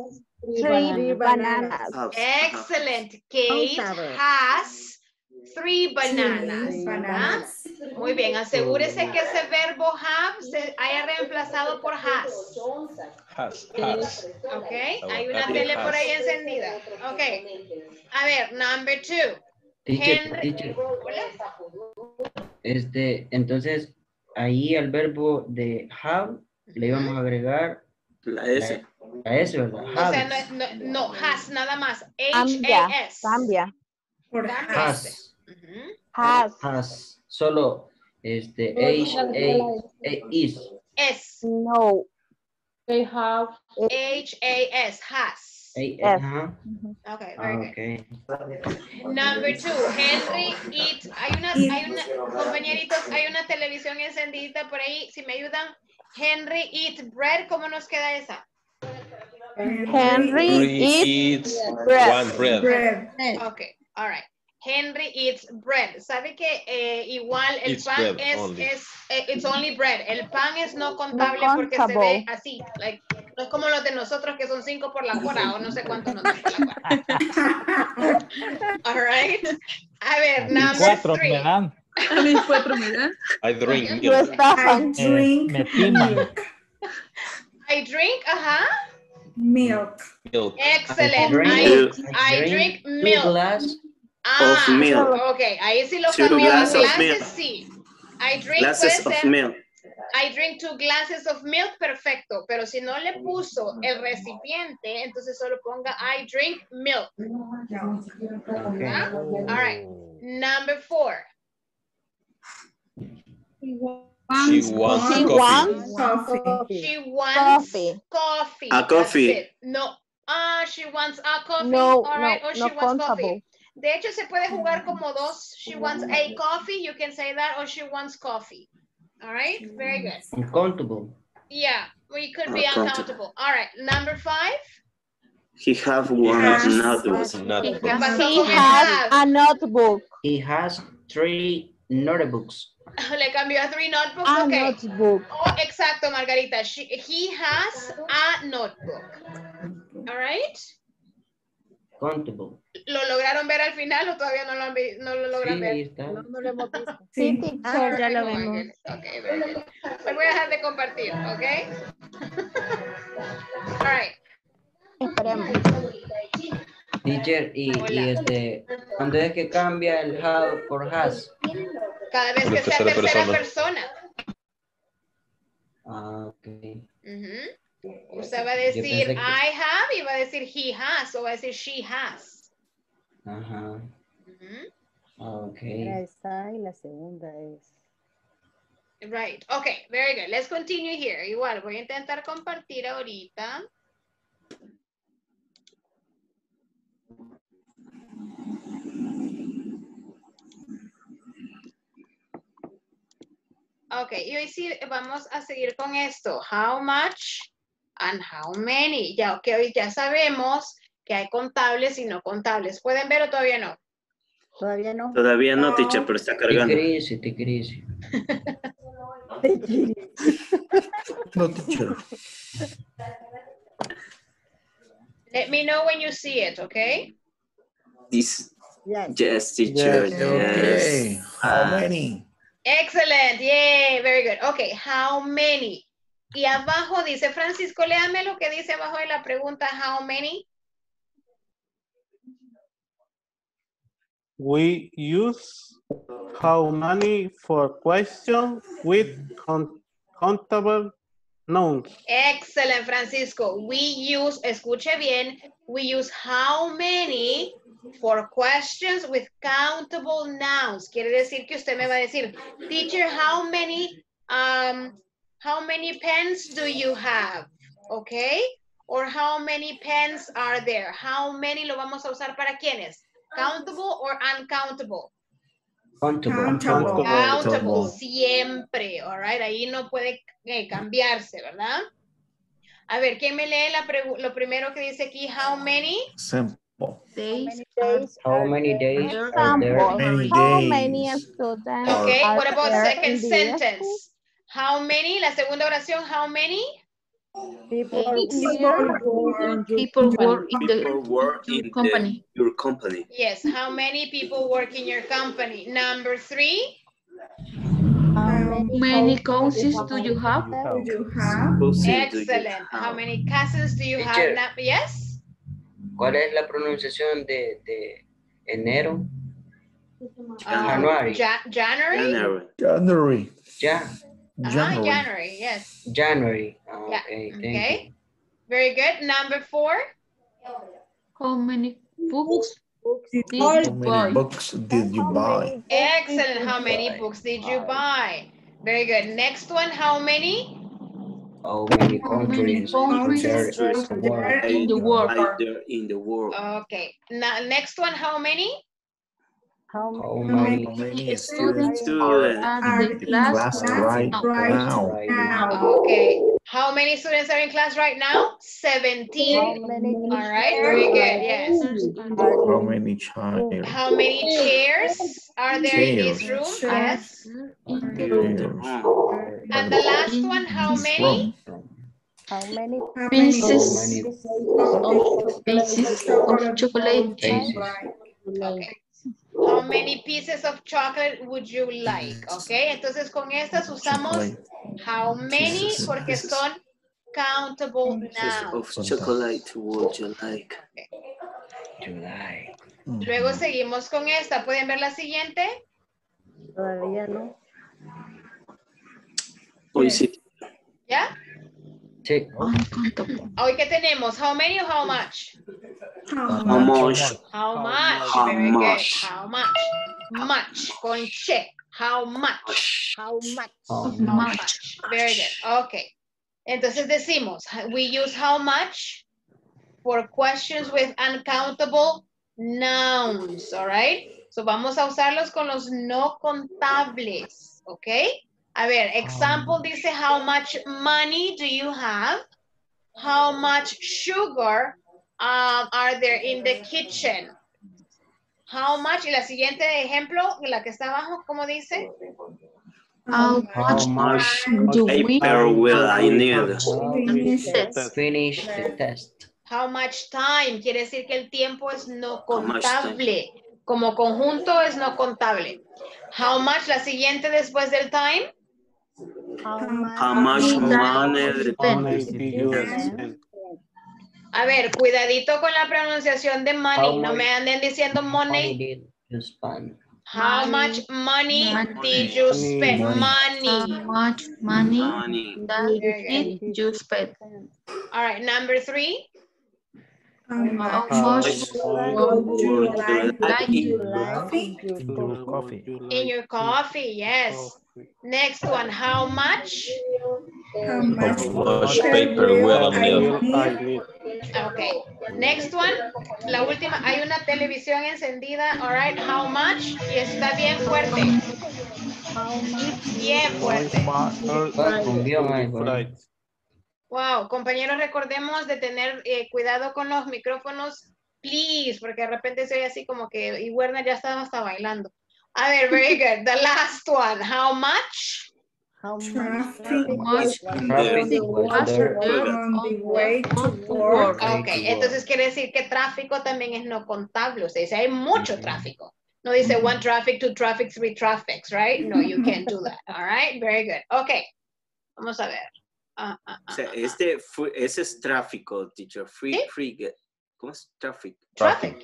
3 bananas. Excellent. Kate has 3 bananas. Bananas. Muy bien. Asegúrese que ese verbo have se haya reemplazado por has. Has. Ok. Hay una tele por ahí encendida. Ok. A ver, number 2. Teacher. Entonces, ahí al verbo de have le íbamos a agregar la S. Eso, ¿verdad? O sea, no, has, nada más. H-A-S. Cambia. Por has. Has. Solo, H-A-S. S. No. They have. H-A-S, has. 8 F. Okay, very okay. Good. Number 2, Henry Eat. Hay una, compañeritos, hay una televisión encendida por ahí. Si me ayudan, Henry Eat Bread, ¿cómo nos queda esa? Henry eats bread. Okay, all right. Henry eats bread. Sabe que igual el it's pan es, only. It's only bread. El pan es no contable porque se ve así. Like, no es como los de nosotros que son 5 por la cuara o no sé cuánto nos dan por la cuara. All right. A ver, number 3. A mí 4 me dan. I drink milk. I drink, ajá. Milk. Excellent. I drink milk. Glass of milk. Okay, ahí sí lo cambió. Glasses, sí. I drink glasses of milk. I drink 2 glasses of milk, perfecto. Pero si no le puso el recipiente, entonces solo ponga I drink milk. Okay. All right. Number 4. She wants coffee. A coffee. No. Ah, she wants a coffee. No, all right. No, she wants coffee. De hecho, se puede jugar como 2. She wants a coffee. You can say that. Or she wants coffee. All right. Very good. Uncountable. Yeah. We could be uncountable. All right. Number 5. He has a notebook. He has 3 notebooks. Le cambió a 3 notebooks. A notebook. Oh, exacto, Margarita. He has a notebook. All right. Countable. ¿Lo lograron ver al final o todavía no lo, logran ver? No lo hemos visto. Sí, ya lo vemos. Ok, bien. Me voy a dejar de compartir, ¿ok? All right. Esperemos. Teacher, ¿cuándo es que cambia el how por has? Cada vez que sea tercera persona. Ah, ok. Usted va a decir I have y va a decir he has o va a decir she has. Ajá. Okay. Esa y la segunda es. Right. Okay. Very good. Let's continue here. Igual voy a intentar compartir ahorita. Okay. Y hoy sí vamos a seguir con esto. How much and how many. Ya, okay, ya sabemos que hay contables y no contables. ¿Pueden ver o todavía no? Todavía no. Todavía no, teacher, pero está cargando. Te crece. No, teacher. Let me know when you see it, okay? Yes, teacher. Yes. Okay. How many? Excellent. Yay, very good. Okay, how many? Y abajo dice, Francisco, léame lo que dice abajo de la pregunta, how many? We use how many for questions with countable nouns. Excellent, Francisco. We use, escuche bien, we use how many for questions with countable nouns. Quiere decir que usted me va a decir, teacher, how many pens do you have? Okay. Or how many pens are there? How many lo vamos a usar para quiénes? Countable or uncountable? Countable. Siempre. All right. Ahí no puede cambiarse, ¿verdad? A ver, ¿quién me lee lo primero que dice aquí? How many? Simple. How many days are there? How many students? Okay. What about the second sentence? How many? La segunda oración, how many? People work in your company. Yes, how many people work in your company? Number 3. How many cousins do you have? Excellent. How many cousins do you have? Yes? ¿Cuál es la pronunciación de enero? January. January. Yeah. January. Uh-huh, January, yes. January. Okay, yeah. Thank you. Very good. Number 4. How many books did you buy? Excellent. How many books did you buy? Very good. Next one, how many? How many countries are in the world? Okay. Now, next one, how many? How many students are in class right now? Okay. How many students are in class right now? 17. All right. Very good. Yes. How many chairs are there in this room? Yes. And the last one, how many? Pieces of chocolate? Okay. How many pieces of chocolate would you like? Ok, entonces con estas usamos how many porque son countable nouns. Chocolate would you like? Okay. Luego seguimos con esta. ¿Pueden ver la siguiente? Todavía no. Hoy sí. ¿Ya? Sí. Hoy que tenemos, how many or how much? How much. Con che. How much. Very good. Okay. Entonces decimos, we use how much for questions with uncountable nouns. All right. So vamos a usarlos con los no contables. Okay. A ver, example dice, how much money do you have? How much sugar are there in the kitchen? How much, y la siguiente ejemplo, la que está abajo, ¿cómo dice? How much paper will I need to finish the test? How much time, quiere decir que el tiempo es no contable. Como conjunto es no contable. How much, la siguiente después del time. How much money. A ver, cuidadito con la pronunciación de money. No me anden diciendo money. How much money did you spend? How much money did you spend? All right, number three. In your coffee, yes. Next one, how much? How much paper will I need? Okay. Next one, la última, hay una televisión encendida. All right, how much? Y está bien fuerte. Bien fuerte. Wow, compañeros, recordemos de tener cuidado con los micrófonos, please, porque de repente se oye así como que, y Werner ya estaba hasta bailando. A ver, very good. The last one, how much? How much traffic was on the way to work? Okay, entonces quiere decir que tráfico también es no contable. O sea, dice, hay mucho tráfico. No dice one traffic, two traffic, three traffics, right? No, you can't do that. All right, very good. Okay, vamos a ver. Ese es tráfico, teacher. ¿Cómo es tráfico? Traffic.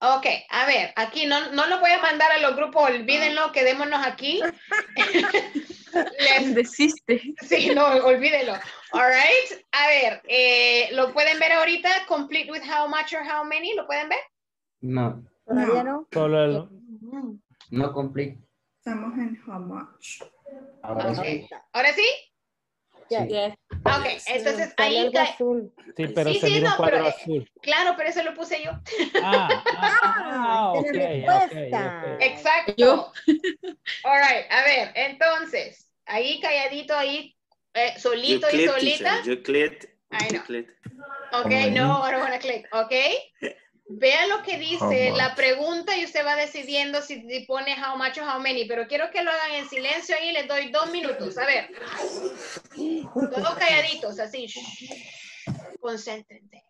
Ok, a ver, aquí no lo voy a mandar a los grupos, olvídenlo, quedémonos aquí. Les desiste. Sí, no, olvídenlo. All right, a ver, ¿lo pueden ver ahorita? Complete with how much or how many, ¿lo pueden ver? No. ¿Todavía no? Solo no complete. Estamos en how much. Okay. ¿Ahora sí? Yes. Ok, entonces ahí cae. Sí, pero sí, se no, pero, azul. Claro, pero eso lo puse yo. Ok. Exacto. Yo. All right, a ver, entonces, ahí calladito, ahí, solito you y click, solita. Yo click. Ay, no. Ok, no, I don't want to click. Ok. Vea lo que dice la pregunta y usted va decidiendo si pone how much o how many, pero quiero que lo hagan en silencio ahí, les doy 2 minutos. A ver, todos calladitos, así. Concéntrense.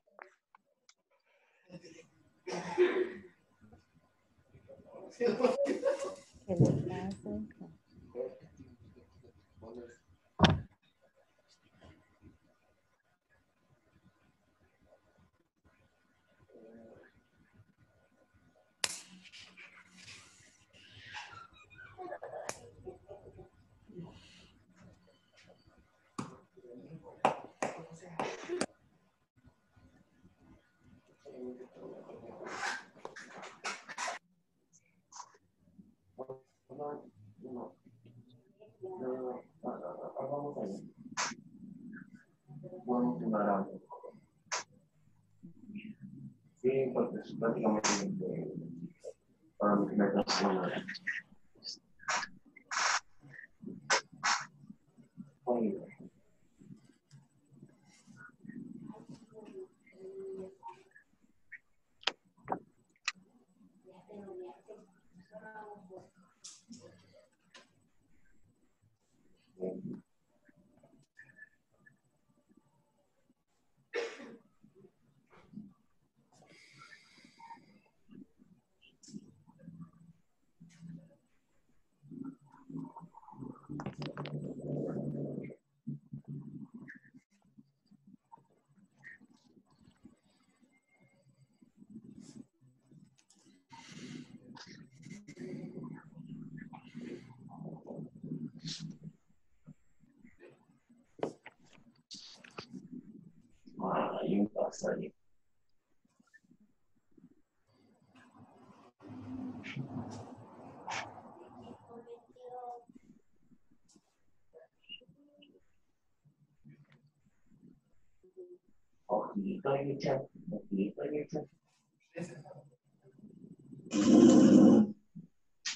Una, sí, porque es prácticamente para mi primera canción. Sorry.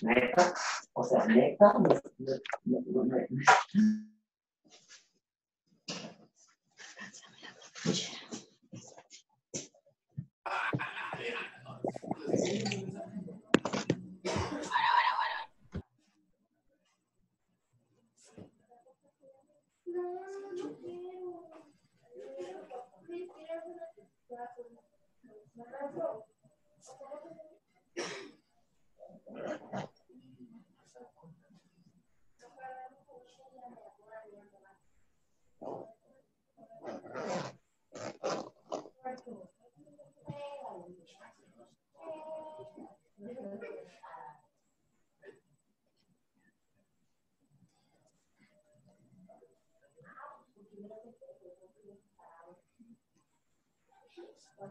Neta, o sea, neta, no. All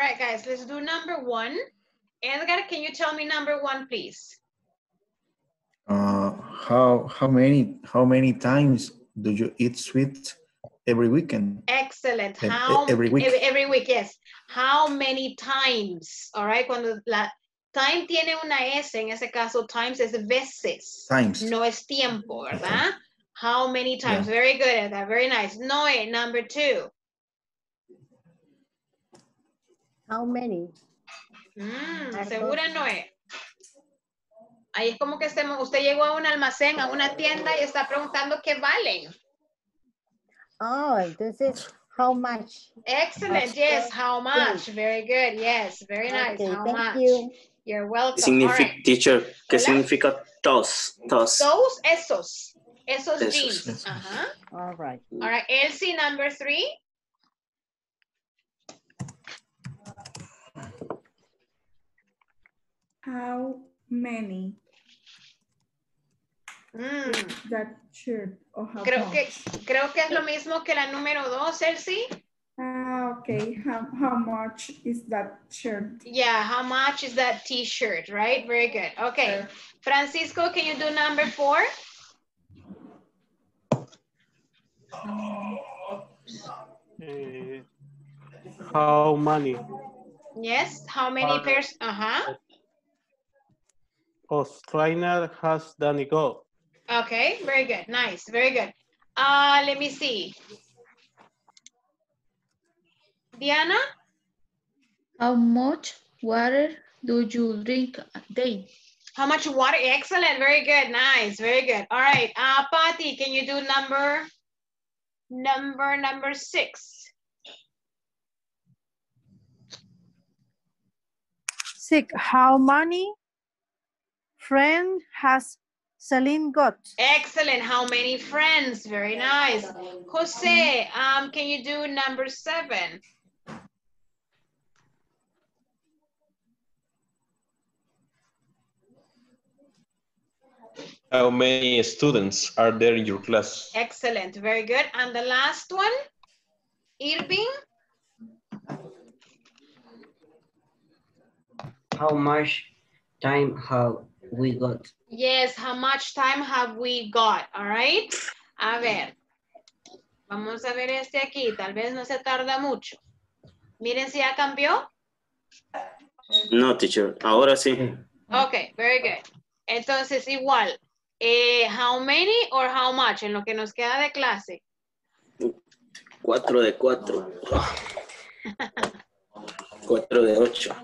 right, guys, let's do number one. Edgar, can you tell me number one, please? How many times do you eat sweets every weekend? Excellent. Every week, yes. How many times? All right, cuando la time tiene una S, en ese caso times es veces. Times. No es tiempo, ¿verdad? Okay. How many times? Yeah. Very good, Edgar. Very nice. Noe, number two. How many? Segura no es. Ahí es como que usted llegó a un almacén, a una tienda y está preguntando qué valen. Oh, entonces, how much? Excellent, yes, how much. Very good, yes, very nice, okay, how much. You. You're welcome. Significa, right. Teacher, ¿qué significa tos? Tos. Tos, esos. Esos jeans. Ajá. Uh-huh. All right. All right, Elsie, number three. How many? That shirt. Creo que es lo mismo que la número dos, Elsie. Okay. How much is that shirt? Yeah, how much is that t-shirt, right? Very good. Okay. Francisco, can you do number four? How many? Yes, how many pairs? Australia has done it go. Okay, very good. Nice, very good. Let me see. Diana? How much water do you drink a day? How much water? Excellent. Very good. Nice. Very good. All right. Patty, can you do number 6? 6. How many friends has Celine got? Excellent. How many friends? Very nice. Jose, can you do number 7? How many students are there in your class? Excellent, very good. And the last one, Irving? How much time have we got? Yes, how much time have we got, all right? A ver, vamos a ver este aquí, tal vez no se tarda mucho. Miren si ya cambió. No, teacher, ahora sí. Okay, very good. Entonces igual. How many or how much? En lo que nos queda de clase. 4 de 4. 4 de 8.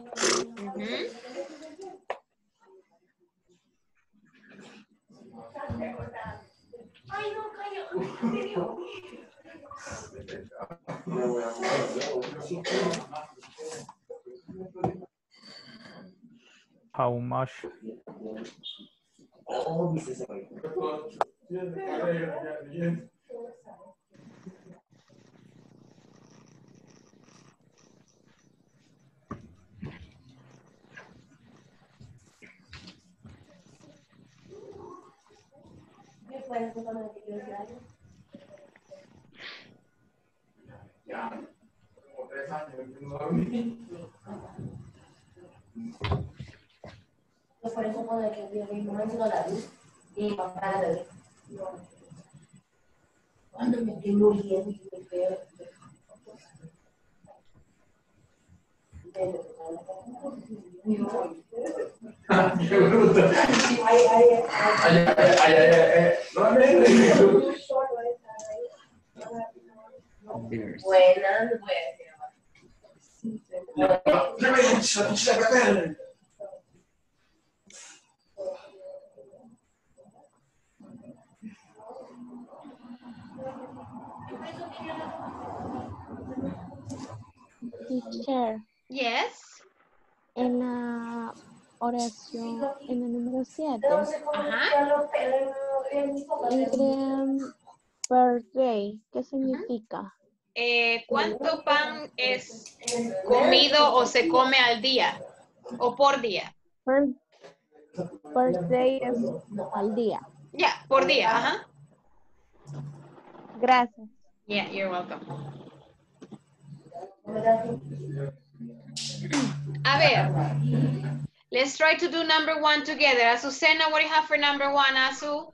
How much? Por eso puedo que yo mismo no la vi y papá la vi. Cuando me quedé muriendo y me quedé. Buenas, buenas. Teacher. Yes. En la oración, en el número 7. Ajá. Per day, ¿qué significa? ¿Cuánto pan es comido o se come al día? ¿O por día? Per day es al día. Ya, yeah, por día, ajá. Gracias. Yeah, you're welcome. A ver, let's try to do number 1 together. Azucena, what do you have for number 1, Azu?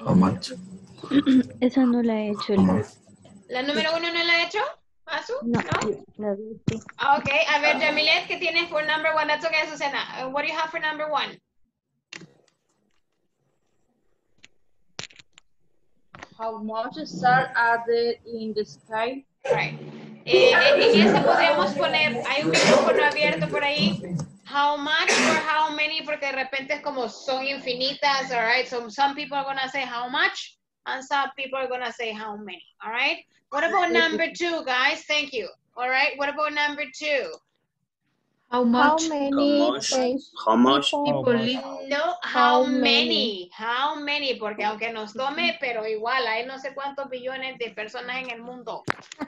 How much? Esa no la he hecho. ¿La número 1 no la he hecho, Azu? No. No. Ok, a ver, Yamilet, ¿qué tienes for number 1? That's okay, Azucena. What do you have for number 1? How much stars are there in the sky? Right. En ese podríamos poner, hay un micrófono abierto por ahí. How much or how many, porque de repente es como son infinitas, all right? So some people are going to say how much, and some people are going to say how many, all right? What about number 2, guys? Thank you. All right, what about number 2? How much? How many? How much? No, how many? How many? Porque aunque nos tome, pero igual hay no sé cuántos billones de personas en el mundo.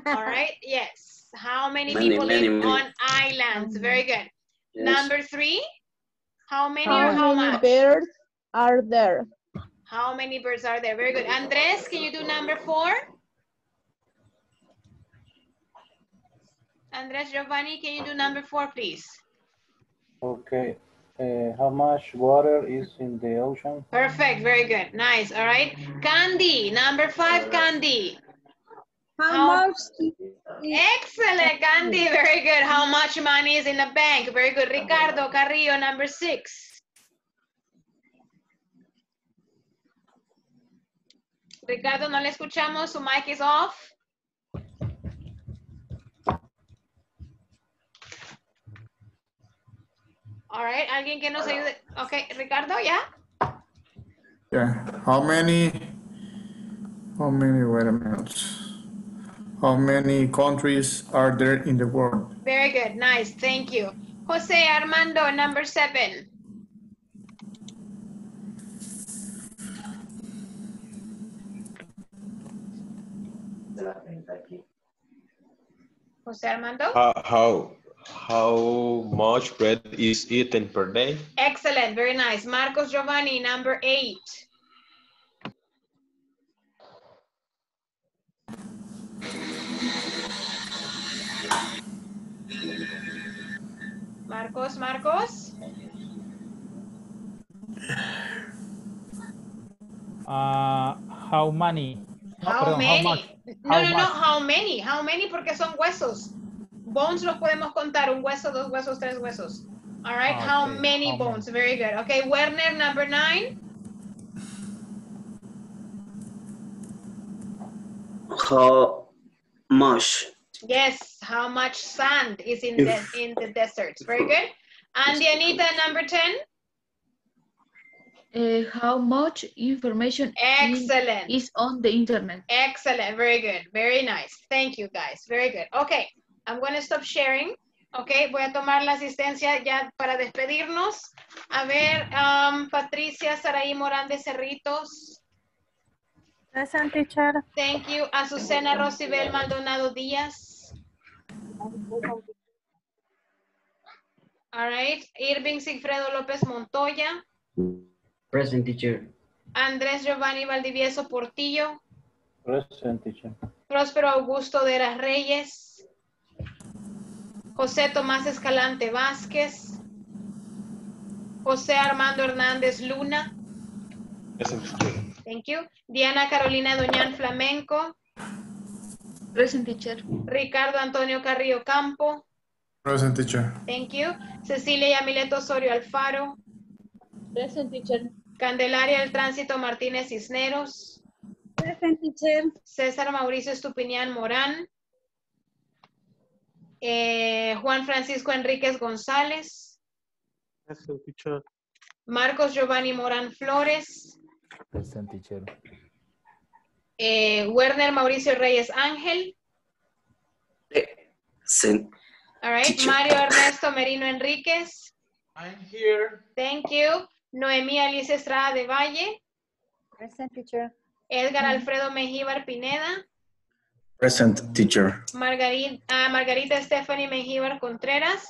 All right? Yes. How many people live on islands? Very good. Yes. Number 3. How many or how much? How many birds are there? How many birds are there? Very good. Andres, can you do number 4? Andres Giovanni, can you do number 4, please? Okay. How much water is in the ocean? Perfect, very good, nice, all right. Candy, number 5, Candy. How much? Excellent, Candy, very good. How much money is in the bank? Very good. Ricardo Carrillo, number 6. Ricardo, no le escuchamos, su mic is off. All right, alguien que nos ayude. Okay, Ricardo, yeah? Yeah, wait a minute. How many countries are there in the world? Very good, nice, thank you. José Armando, number 7. José Armando? How much bread is eaten per day? Excellent, very nice. Marcos Giovanni, number 8. Marcos? How many? How many, porque son huesos. Bones los podemos contar, 1 hueso, 2 huesos, 3 huesos. All right, okay. How many bones? Very good. Okay, Werner, number 9. How much? Yes, how much sand is in the desert? Very good. And Dianita, number 10. How much information is on the internet? Excellent, very good, very nice. Thank you guys, very good. Okay. I'm going to stop sharing. Okay, voy a tomar la asistencia ya para despedirnos. A ver, Patricia Saraí Morán de Cerritos. Present, teacher. Thank you. Azucena Rosibel Maldonado Díaz. All right. Irving Sigfredo López Montoya. Present, teacher. Andrés Giovanni Valdivieso Portillo. Present, teacher. Próspero Augusto de las Reyes. José Tomás Escalante Vázquez. José Armando Hernández Luna. Present. Thank you. Diana Carolina Doñán Flamenco. Present, teacher. Ricardo Antonio Carrillo Campo. Present, teacher. Thank you. Cecilia Yamilet Osorio Alfaro. Present, teacher. Candelaria del Tránsito Martínez Cisneros. Present, teacher. César Mauricio Estupinian Morán. Juan Francisco Enríquez González. Present, teacher. Marcos Giovanni Morán Flores. Present, teacher. Werner Mauricio Reyes Ángel. Present. All right, teacher. Mario Ernesto Merino Enríquez. I'm here. Thank you. Noemí Alice Estrada de Valle. Present, teacher. Edgar Alfredo Menjívar Pineda. Present, teacher. Margarita Stephanie Menjívar Contreras.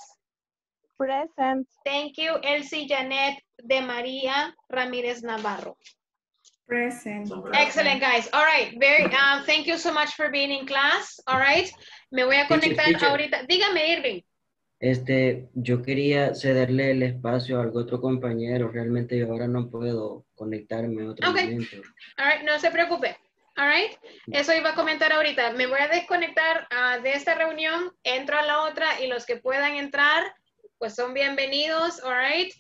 Present. Thank you. Elsie Janet de María Ramírez Navarro. Present. Excellent, guys. All right. Very. Thank you so much for being in class. All right. Me voy a conectar ahorita. Dígame, Irving. Yo quería cederle el espacio a algún otro compañero. Realmente yo ahora no puedo conectarme a otro momento. All right. No se preocupe. All right. Eso iba a comentar ahorita. Me voy a desconectar de esta reunión, entro a la otra y los que puedan entrar, pues son bienvenidos. All right.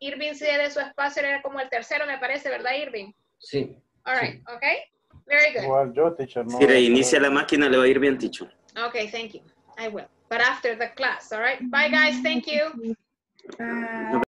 Irving cede su espacio, era como el tercero, me parece, ¿verdad, Irving? Sí. All right. Sí. Okay. Very good. Well, yo, teacher, no, si reinicia la máquina, le va a ir bien, teacher. Okay, thank you. I will. But after the class, all right. Bye, guys. Thank you.